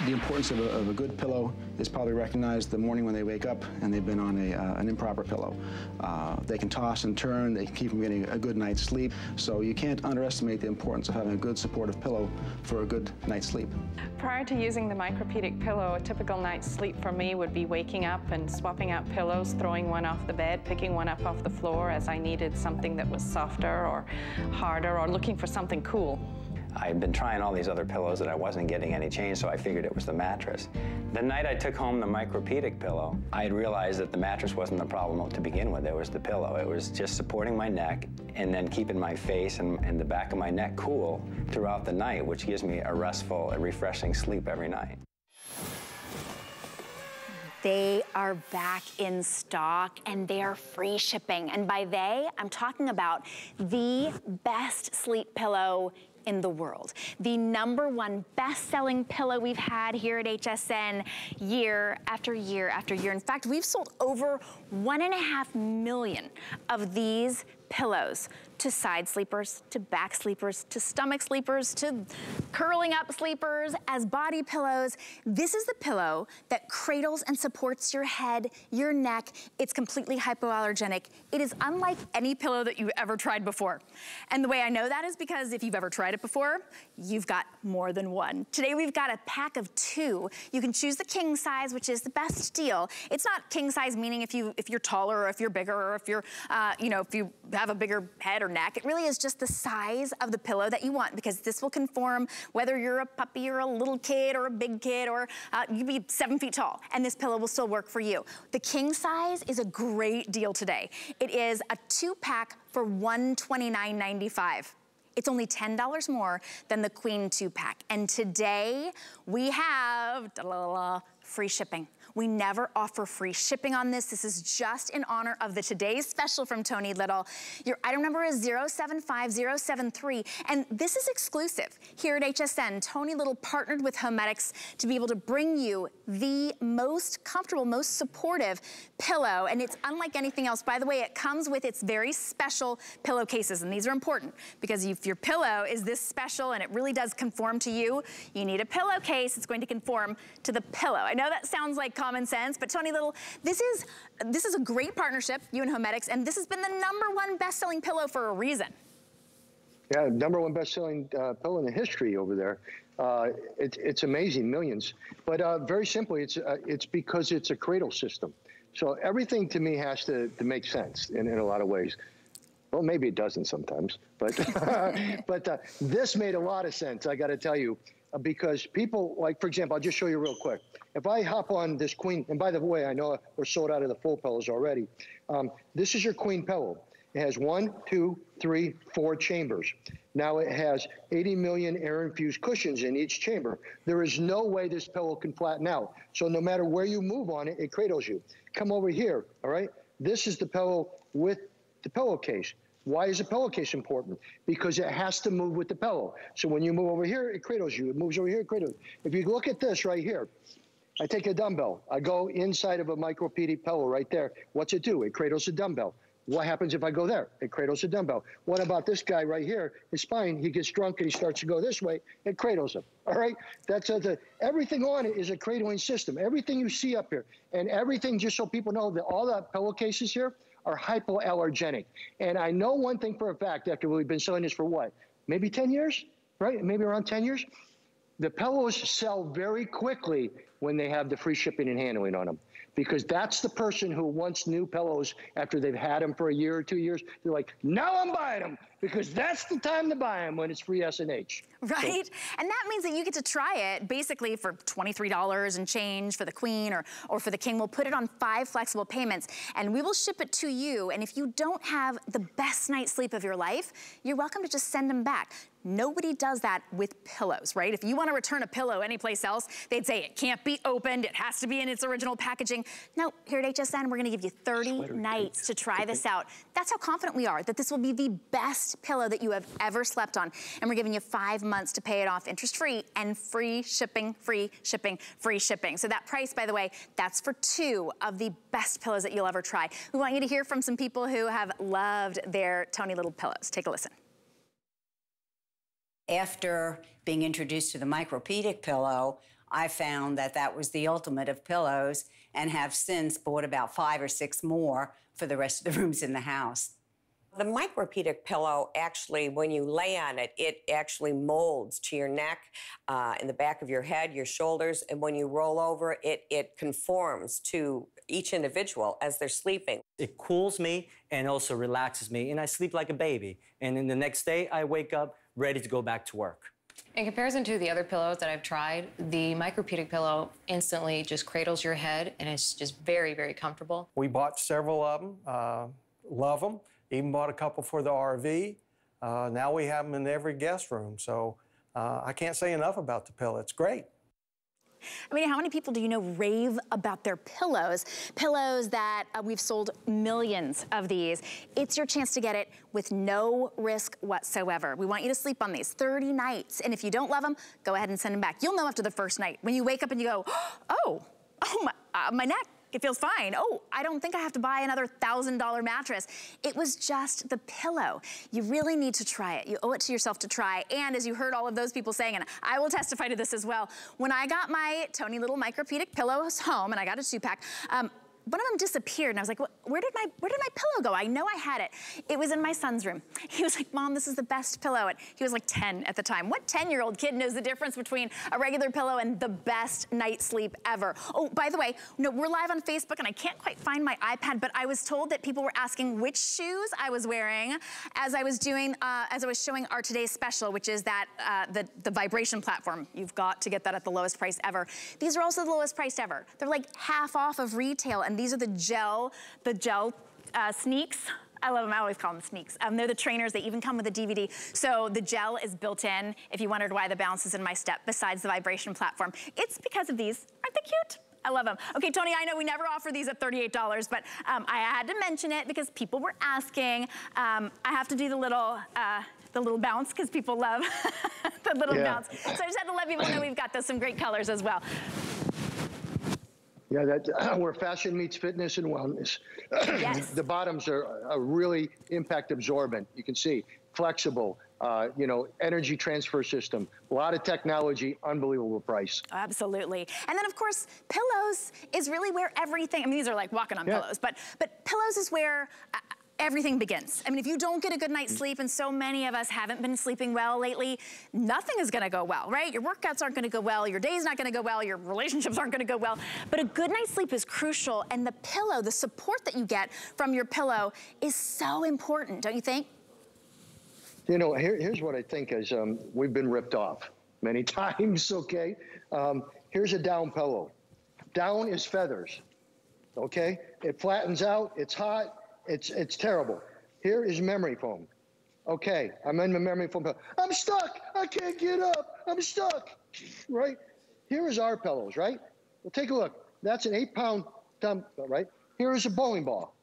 The importance of a good pillow is probably recognized the morning when they wake up and they've been on an improper pillow. They can toss and turn, they can keep from getting a good night's sleep, so you can't underestimate the importance of having a good supportive pillow for a good night's sleep. Prior to using the Micropedic pillow, a typical night's sleep for me would be waking up and swapping out pillows, throwing one off the bed, picking one up off the floor as I needed something that was softer or harder, or looking for something cool. I'd been trying all these other pillows that I wasn't getting any change, so I figured it was the mattress. The night I took home the Micropedic pillow, I realized that the mattress wasn't the problem to begin with. It was the pillow. It was just supporting my neck and then keeping my face and the back of my neck cool throughout the night, which gives me a restful, a refreshing sleep every night. They are back in stock, and they are free shipping. And by they, I'm talking about the best sleep pillow in the world. The #1 best-selling pillow we've had here at HSN year after year after year. In fact, we've sold over 1.5 million of these pillows, to side sleepers, to back sleepers, to stomach sleepers, to curling up sleepers, as body pillows. This is the pillow that cradles and supports your head, your neck. It's completely hypoallergenic. It is unlike any pillow that you've ever tried before. And the way I know that is because if you've ever tried it before, you've got more than one. Today we've got a pack of 2. You can choose the king size, which is the best deal. It's not king size meaning if you're taller or if you're bigger or if you're if you have a bigger head or neck. It really is just the size of the pillow that you want, because this will conform whether you're a puppy or a little kid or a big kid or you'd be 7 feet tall, and this pillow will still work for you. The king size is a great deal today. It is a 2-pack for $129.95. It's only $10 more than the Queen 2-pack. And today we have free shipping. We never offer free shipping on this. This is just in honor of the today's special from Tony Little. Your item number is 075073, and this is exclusive. Here at HSN, Tony Little partnered with Homedics to be able to bring you the most comfortable, most supportive pillow, and it's unlike anything else. By the way, it comes with its very special pillowcases, and these are important because if your pillow is this special and it really does conform to you, you need a pillowcase. It's going to conform to the pillow. I know that sounds like common sense, but Tony Little, this is a great partnership, you and Homedics, and this has been the #1 best-selling pillow for a reason. Yeah, #1 best-selling pillow in the history over there. It's amazing, millions. But very simply, it's because it's a cradle system. So everything to me has to make sense in a lot of ways. Well, maybe it doesn't sometimes, but this made a lot of sense, I got to tell you. Because people, like, for example, I'll just show you real quick. If I hop on this Queen, and by the way, I know we're sold out of the full pillows already. This is your Queen pillow. It has 1, 2, 3, 4 chambers. Now it has 80 million air-infused cushions in each chamber. There is no way this pillow can flatten out. So no matter where you move on it, it cradles you. Come over here, all right? This is the pillow with the pillowcase. Why is a pillowcase important? Because it has to move with the pillow. So when you move over here, it cradles you. It moves over here, it cradles you. If you look at this right here, I take a dumbbell. I go inside of a Micropedic pillow right there. What's it do? It cradles the dumbbell. What happens if I go there? It cradles the dumbbell. What about this guy right here? His spine, he gets drunk and he starts to go this way. It cradles him, all right? That's everything on it is a cradling system. Everything you see up here, and everything, just so people know, that all the pillowcases here are hypoallergenic. And I know one thing for a fact, after we've been selling this for what, maybe 10 years, right? Maybe around 10 years. The pillows sell very quickly when they have the free shipping and handling on them, because that's the person who wants new pillows after they've had them for a year or 2 years. They're like, now I'm buying them, because that's the time to buy them when it's free S&H. Right, so, and that means that you get to try it basically for $23 and change for the Queen or for the King. We'll put it on 5 flexible payments and we will ship it to you. And if you don't have the best night's sleep of your life, you're welcome to just send them back. Nobody does that with pillows, right? If you want to return a pillow anyplace else, they'd say it can't be opened, it has to be in its original packaging. No, here at HSN, we're going to give you 30 nights to try this out. That's how confident we are that this will be the best pillow that you have ever slept on. And we're giving you 5 months to pay it off interest-free and free shipping, free shipping, free shipping. So that price, by the way, that's for 2 of the best pillows that you'll ever try. We want you to hear from some people who have loved their Tony Little pillows. Take a listen. After being introduced to the Micropedic pillow, I found that that was the ultimate of pillows, and have since bought about 5 or 6 more for the rest of the rooms in the house. The Micropedic pillow actually, when you lay on it, it actually molds to your neck, in the back of your head, your shoulders, and when you roll over, it conforms to each individual as they're sleeping. It cools me and also relaxes me, and I sleep like a baby. And then the next day, I wake up ready to go back to work. In comparison to the other pillows that I've tried, the Micropedic pillow instantly just cradles your head, and it's just very, very comfortable. We bought several of them, love them. Even bought a couple for the RV. Now we have them in every guest room, so I can't say enough about the pillow. It's great. I mean, how many people do you know rave about their pillows? Pillows that we've sold millions of these. It's your chance to get it with no risk whatsoever. We want you to sleep on these 30 nights. And if you don't love them, go ahead and send them back. You'll know after the first night. When you wake up and you go, oh my neck. it feels fine. Oh, I don't think I have to buy another $1,000 mattress. It was just the pillow. You really need to try it. You owe it to yourself to try. And as you heard all of those people saying, and I will testify to this as well, when I got my Tony Little Micropedic pillows home and I got a 2-pack, one of them disappeared, and I was like, where did my pillow go? I know I had it. It was in my son's room. He was like, Mom, this is the best pillow. And he was like 10 at the time. What 10-year-old kid knows the difference between a regular pillow and the best night's sleep ever? Oh, by the way, no, we're live on Facebook, and I can't quite find my iPad, but I was told that people were asking which shoes I was wearing as I was doing, as I was showing our today's special, which is that the vibration platform. You've got to get that at the lowest price ever. These are also the lowest price ever. They're like half off of retail, and these are the gel sneaks. I love them, I always call them sneaks. They're the trainers, they even come with a DVD. So the gel is built in. If you wondered why the bounce is in my step besides the vibration platform, it's because of these. Aren't they cute? I love them. Okay, Tony, I know we never offer these at $38, but I had to mention it because people were asking. I have to do the little bounce because people love the little bounce. So I just had to let people know we've got those, some great colors as well. Yeah, that's where fashion meets fitness and wellness. Yes. The bottoms are really impact absorbent. You can see flexible, you know, energy transfer system. A lot of technology, unbelievable price. Absolutely. And then of course, pillows is really where everything, I mean, these are like walking on pillows, but pillows is where everything begins. I mean, if you don't get a good night's sleep, and so many of us haven't been sleeping well lately, nothing is gonna go well, right? Your workouts aren't gonna go well, your day's not gonna go well, your relationships aren't gonna go well, but a good night's sleep is crucial, and the pillow, the support that you get from your pillow is so important, don't you think? You know, here's what I think is, we've been ripped off many times, okay? Here's a down pillow. Down is feathers, okay? It flattens out, it's hot, it's terrible. Here is memory foam. Okay, I'm in the memory foam pillow. I'm stuck, I can't get up, I'm stuck, right? Here is our pillows, right? Well, take a look, that's an 8-pound dumbbell, right? Here is a bowling ball.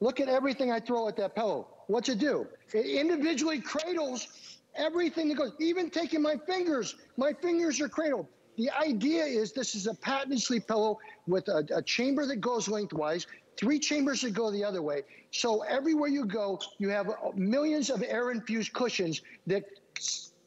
Look at everything I throw at that pillow. What's it do? It individually cradles everything that goes, even taking my fingers are cradled. The idea is this is a patented sleep pillow with a chamber that goes lengthwise, 3 chambers that go the other way. So everywhere you go, you have millions of air-infused cushions that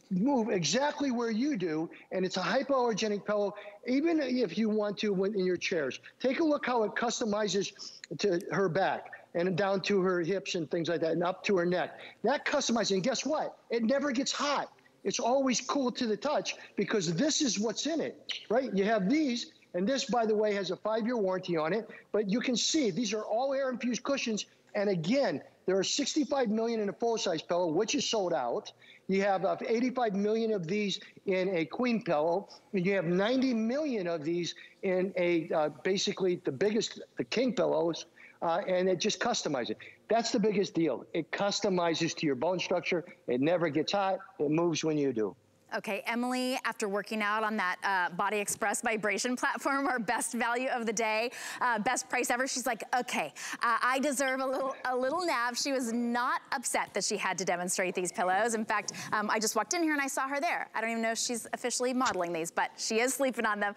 move exactly where you do, and it's a hypoallergenic pillow, even if you want to when in your chairs. Take a look how it customizes to her back and down to her hips and things like that, and up to her neck. That customizing, guess what? It never gets hot. It's always cool to the touch because this is what's in it, right? You have these, and this, by the way, has a 5-year warranty on it. But you can see these are all air-infused cushions. And again, there are 65 million in a full-size pillow, which is sold out. You have 85 million of these in a queen pillow. And you have 90 million of these in a basically the biggest, the king pillows. And it just customizes. That's the biggest deal. It customizes to your bone structure. It never gets hot. It moves when you do. Okay, Emily, after working out on that Body Express vibration platform, our best value of the day, best price ever, she's like, okay, I deserve a little nap. She was not upset that she had to demonstrate these pillows. In fact, I just walked in here and I saw her there. I don't even know if she's officially modeling these, but she is sleeping on them.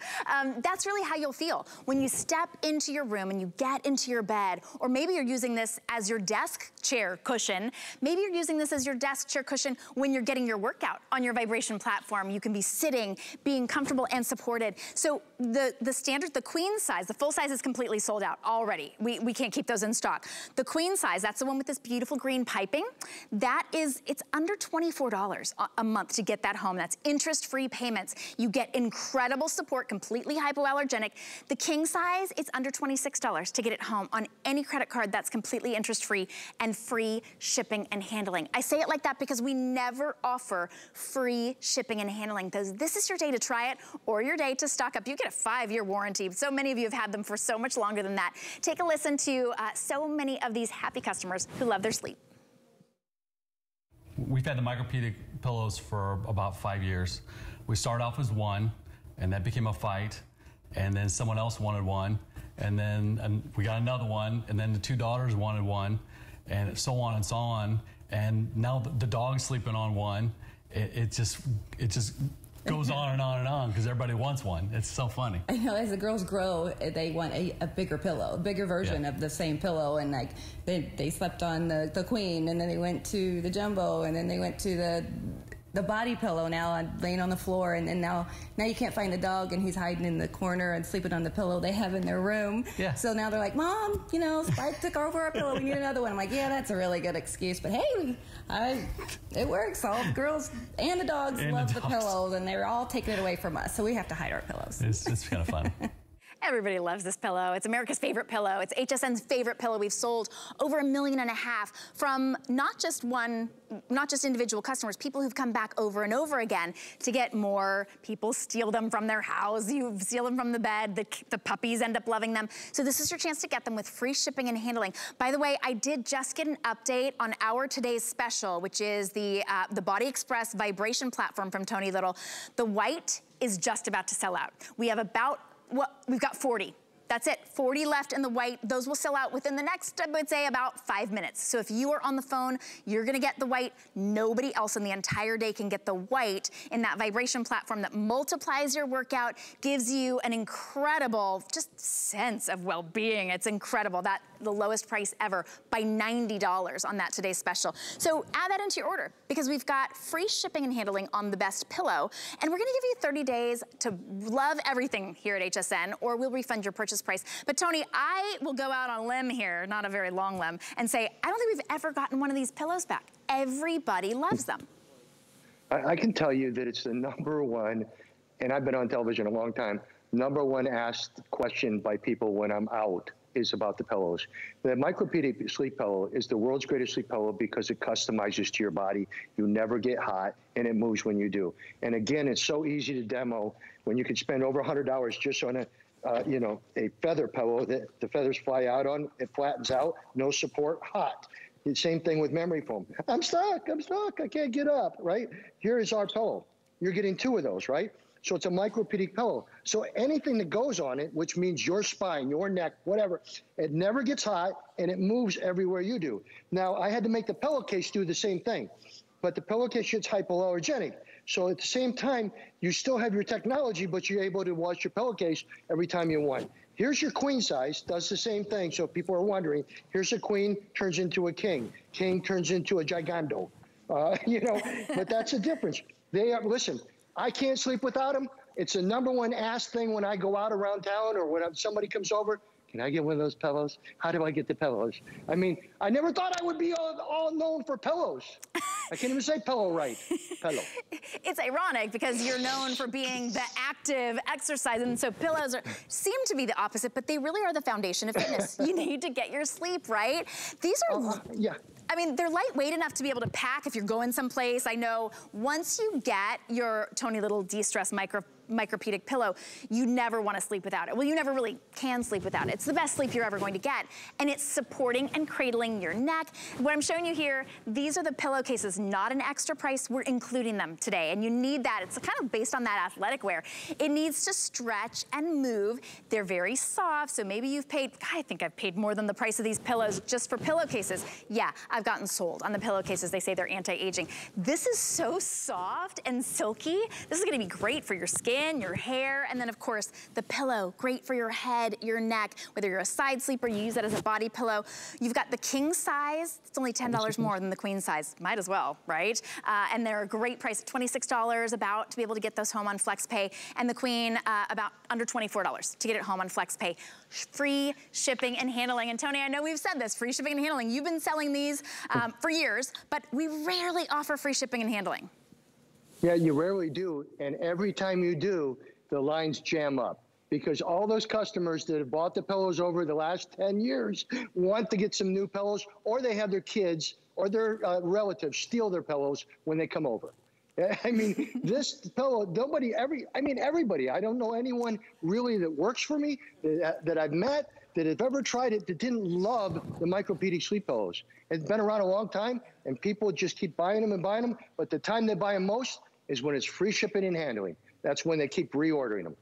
That's really how you'll feel. When you step into your room and you get into your bed, or maybe you're using this as your desk chair cushion, maybe you're using this as your desk chair cushion when you're getting your workout on your vibration platform. You can be sitting, being comfortable and supported. So the standard, the queen size, the full size is completely sold out already. We can't keep those in stock. The queen size, that's the one with this beautiful green piping. That is, it's under $24 a month to get that home. That's interest-free payments. You get incredible support, completely hypoallergenic. The king size, it's under $26 to get it home on any credit card. That's completely interest-free and free shipping and handling. I say it like that because we never offer free shipping and handling. This is your day to try it or your day to stock up. You get a 5-year warranty. So many of you have had them for so much longer than that. Take a listen to so many of these happy customers who love their sleep. We've had the Micropedic pillows for about 5 years. We started off as one, and that became a fight. And then someone else wanted one. And then we got another one. And then the 2 daughters wanted one. And so on and so on. And now the dog's sleeping on one. It just goes on and on and on because everybody wants one. It's so funny. I know, as the girls grow, they want a bigger pillow, a bigger version of the same pillow. And like they slept on the queen, and then they went to the jumbo, and then they went to the body pillow now, laying on the floor, and now you can't find the dog, and he's hiding in the corner and sleeping on the pillow they have in their room. Yeah. So now they're like, Mom, you know, Spike took over our pillow. We need another one. I'm like, yeah, that's a really good excuse, but hey, it works. All the girls and the dogs love the pillows, and they're all taking it away from us, so we have to hide our pillows. It's kind of fun. Everybody loves this pillow. It's America's favorite pillow. It's HSN's favorite pillow. We've sold over 1.5 million from not just individual customers, people who've come back over and over again to get more. People steal them from their house. You steal them from the bed. The puppies end up loving them. So this is your chance to get them with free shipping and handling. By the way, I did just get an update on our today's special, which is the Body Express vibration platform from Tony Little. The white is just about to sell out. We have about, well, we've got 40. That's it, 40 left in the white. Those will sell out within the next, I would say, about 5 minutes. So if you are on the phone, you're gonna get the white. Nobody else in the entire day can get the white in that vibration platform that multiplies your workout, gives you an incredible just sense of well-being. It's incredible. That the lowest price ever by $90 on that today's special. So add that into your order because we've got free shipping and handling on the best pillow. And we're gonna give you 30 days to love everything here at HSN, or we'll refund your purchase price. But Tony, I will go out on a limb here, not a very long limb, and say, I don't think we've ever gotten one of these pillows back. Everybody loves them. I can tell you that it's the number one, and I've been on television a long time, number one asked question by people when I'm out is about the pillows. The Micropedic sleep pillow is the world's greatest sleep pillow because it customizes to your body. You never get hot, and it moves when you do. And again, it's so easy to demo when you can spend over $100 just on a you know, a feather pillow that the feathers fly out on, it flattens out, no support, hot. The same thing with memory foam. I'm stuck, I can't get up, right? Here is our pillow. You're getting 2 of those, right? So it's a Micropedic pillow. So anything that goes on it, which means your spine, your neck, whatever, it never gets hot and it moves everywhere you do. Now, I had to make the pillowcase do the same thing, but the pillowcase shit's hypoallergenic. So at the same time, you still have your technology, but you're able to wash your pillowcase every time you want. Here's your queen size, does the same thing. So if people are wondering, here's a queen, turns into a king. King turns into a gigando. You know, but that's the difference. They are, listen, I can't sleep without them. It's the number one ass thing when I go out around town or when somebody comes over. Can I get one of those pillows? How do I get the pillows? I mean, I never thought I would be all known for pillows. I can't even say pillow right. Pillow. It's ironic because you're known for being the active exercise, and so pillows seem to be the opposite, but they really are the foundation of fitness. You need to get your sleep, right? These are... yeah. I mean, they're lightweight enough to be able to pack if you're going someplace. I know once you get your Tony Little De-Stress Micropedic pillow, you never want to sleep without it. Well, you never really can sleep without it. It's the best sleep you're ever going to get. And it's supporting and cradling your neck. What I'm showing you here, these are the pillowcases, not an extra price. We're including them today. And you need that. It's kind of based on that athletic wear. It needs to stretch and move. They're very soft. So maybe you've paid, I think I've paid more than the price of these pillows just for pillowcases. Yeah, I've gotten sold on the pillowcases. They say they're anti-aging. This is so soft and silky. This is going to be great for your skin, your hair, and then of course the pillow, great for your head, your neck, whether you're a side sleeper, you use that as a body pillow. You've got the king size, it's only $10 more than the queen size, might as well, right? And they're a great price of $26 about to be able to get those home on FlexPay, and the queen about under $24 to get it home on FlexPay. Free shipping and handling, and Tony, I know we've said this, free shipping and handling, you've been selling these for years, but we rarely offer free shipping and handling. Yeah, you rarely do, and every time you do, the lines jam up because all those customers that have bought the pillows over the last 10 years want to get some new pillows, or they have their kids or their relatives steal their pillows when they come over. I mean, this pillow, nobody, everybody, I don't know anyone really that works for me, that I've met, that have ever tried it, that didn't love the Micropedic sleep pillows. It's been around a long time, and people just keep buying them, but the time they buy them most is when it's free shipping and handling. That's when they keep reordering them.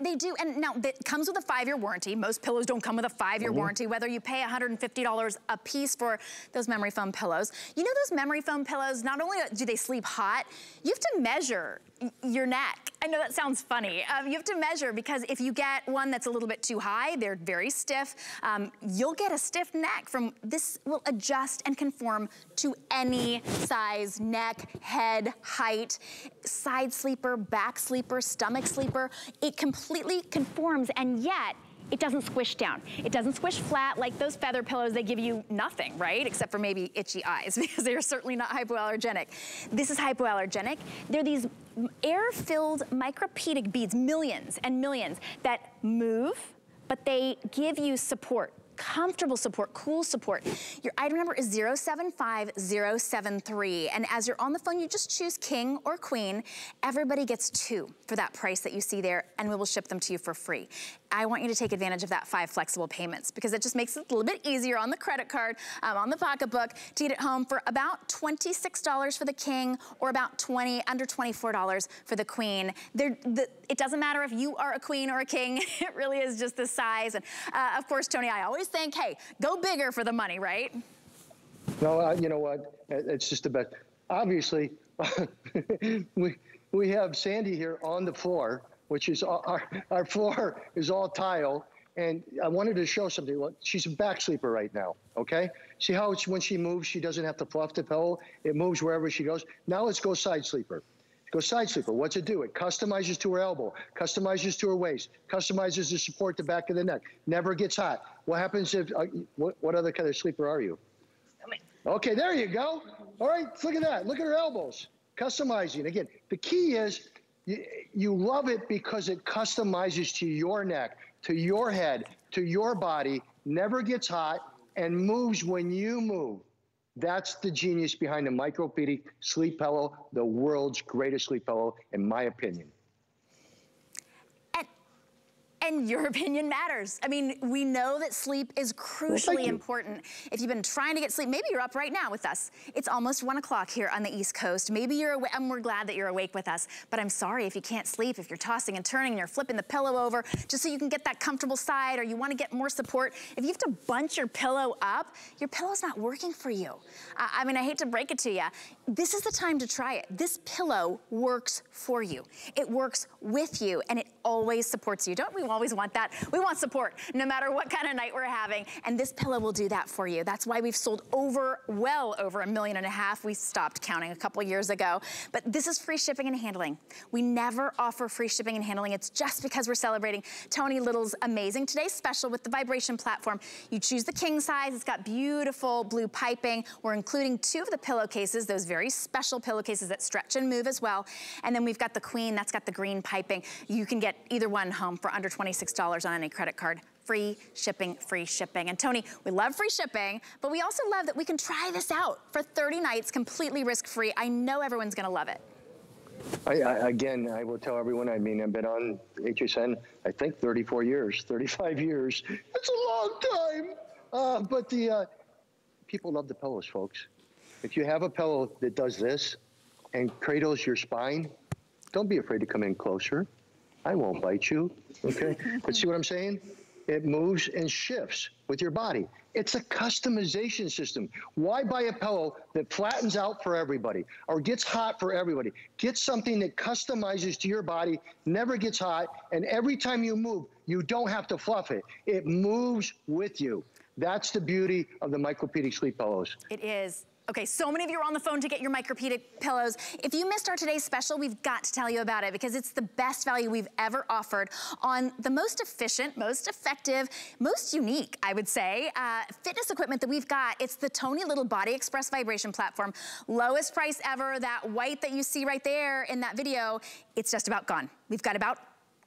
They do, and now it comes with a 5-year warranty. Most pillows don't come with a 5-year warranty, whether you pay $150 a piece for those memory foam pillows. You know those memory foam pillows, not only do they sleep hot, you have to measure your neck. I know that sounds funny. You have to measure, because if you get one that's a little bit too high, they're very stiff. You'll get a stiff neck from this. Will adjust and conform to any size, neck, head, height, side sleeper, back sleeper, stomach sleeper. It completely conforms, and yet it doesn't squish down. It doesn't squish flat like those feather pillows. They give you nothing, right? Except for maybe itchy eyes, because they're certainly not hypoallergenic. This is hypoallergenic. They're these air-filled micropedic beads, millions and millions, that move, but they give you support. Comfortable support, cool support. Your item number is 075073. And as you're on the phone, you just choose king or queen. Everybody gets 2 for that price that you see there, and we will ship them to you for free. I want you to take advantage of that 5 flexible payments, because it just makes it a little bit easier on the credit card, on the pocketbook, to get it home for about $26 for the king, or about under $24 for the queen. It doesn't matter if you are a queen or a king. It really is just the size. And of course, Tony, I always think, hey, go bigger for the money, right? No, you know what? It's just about, obviously, we have Sandy here on the floor, which is our floor is all tile. And I wanted to show something. Well, she's a back sleeper right now, okay? See how it's, when she moves, she doesn't have to fluff the pillow. It moves wherever she goes. Now let's go side sleeper. Go side sleeper. What's it do? It customizes to her elbow, customizes to her waist, customizes to support the back of the neck. Never gets hot. What happens if, what other kind of sleeper are you? Okay, there you go. All right, look at that. Look at her elbows. Customizing. Again, the key is, you love it because it customizes to your neck, to your head, to your body, never gets hot, and moves when you move. That's the genius behind the Micropedic sleep pillow, the world's greatest sleep pillow, in my opinion. And your opinion matters. I mean, we know that sleep is crucially important. If you've been trying to get sleep, maybe you're up right now with us. It's almost 1 o'clock here on the East Coast. Maybe you're awake, and we're glad that you're awake with us, but I'm sorry if you can't sleep, if you're tossing and turning and you're flipping the pillow over just so you can get that comfortable side, or you want to get more support. If you have to bunch your pillow up, your pillow's not working for you. I mean, I hate to break it to you. This is the time to try it. This pillow works for you. It works with you, and it always supports you. Don't we always want that? We want support no matter what kind of night we're having, and this pillow will do that for you. That's why we've sold well over 1.5 million. We stopped counting a couple years ago, but this is free shipping and handling. We never offer free shipping and handling. It's just because we're celebrating Tony Little's amazing today's special with the vibration platform. You choose the king size. It's got beautiful blue piping. We're including 2 of the pillowcases, those very special pillowcases that stretch and move as well. And then we've got the queen that's got the green piping. You can get either one home for under $26 on any credit card. Free shipping, free shipping. And Tony, we love free shipping, but we also love that we can try this out for 30 nights completely risk-free. I know everyone's gonna love it. I will tell everyone, I mean, I've been on HSN, I think 34 years, 35 years. That's a long time. But the people love the pillows, folks. If you have a pillow that does this and cradles your spine, don't be afraid to come in closer. I won't bite you, okay? But see what I'm saying? It moves and shifts with your body. It's a customization system. Why buy a pillow that flattens out for everybody or gets hot for everybody? Get something that customizes to your body, never gets hot, and every time you move, you don't have to fluff it. It moves with you. That's the beauty of the Micropedic sleep pillows. It is. Okay, so many of you are on the phone to get your Micropedic pillows. If you missed our today's special, we've got to tell you about it, because it's the best value we've ever offered on the most efficient, most effective, most unique, I would say, fitness equipment that we've got. It's the Tony Little Body Express Vibration Platform. Lowest price ever. That white that you see right there in that video, it's just about gone. We've got about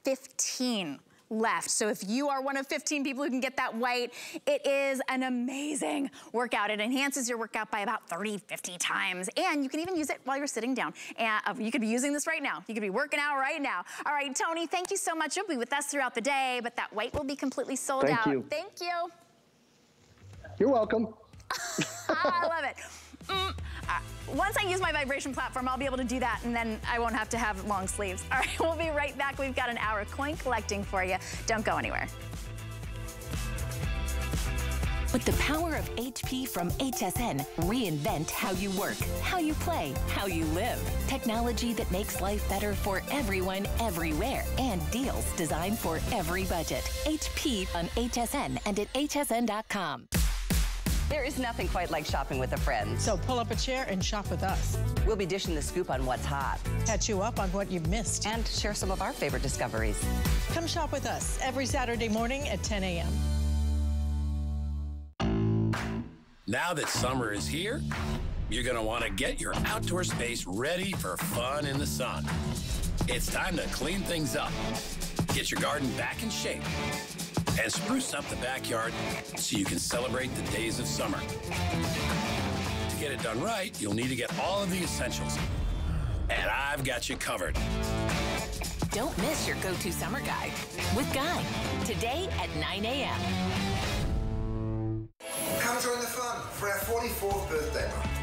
15 left. So if you are one of 15 people who can get that white, it is an amazing workout. It enhances your workout by about 30, 50 times. And you can even use it while you're sitting down. And you could be using this right now. You could be working out right now. All right, Tony, thank you so much. You'll be with us throughout the day, but that white will be completely sold out. Thank you. Thank you. You're welcome. I love it. once I use my vibration platform, I'll be able to do that, and then I won't have to have long sleeves. All right, we'll be right back. We've got an hour of coin collecting for you. Don't go anywhere. With the power of HP from HSN, reinvent how you work, how you play, how you live. Technology that makes life better for everyone, everywhere, and deals designed for every budget. HP on HSN and at hsn.com. There is nothing quite like shopping with a friend. So pull up a chair and shop with us. We'll be dishing the scoop on what's hot. Catch you up on what you've missed. And share some of our favorite discoveries. Come shop with us every Saturday morning at 10 a.m. Now that summer is here, you're going to want to get your outdoor space ready for fun in the sun. It's time to clean things up, get your garden back in shape, and spruce up the backyard so you can celebrate the days of summer. To get it done right, you'll need to get all of the essentials, and I've got you covered. Don't miss your go-to summer guide with Guy, today at 9 a.m. Come join the fun for our 44th birthday month.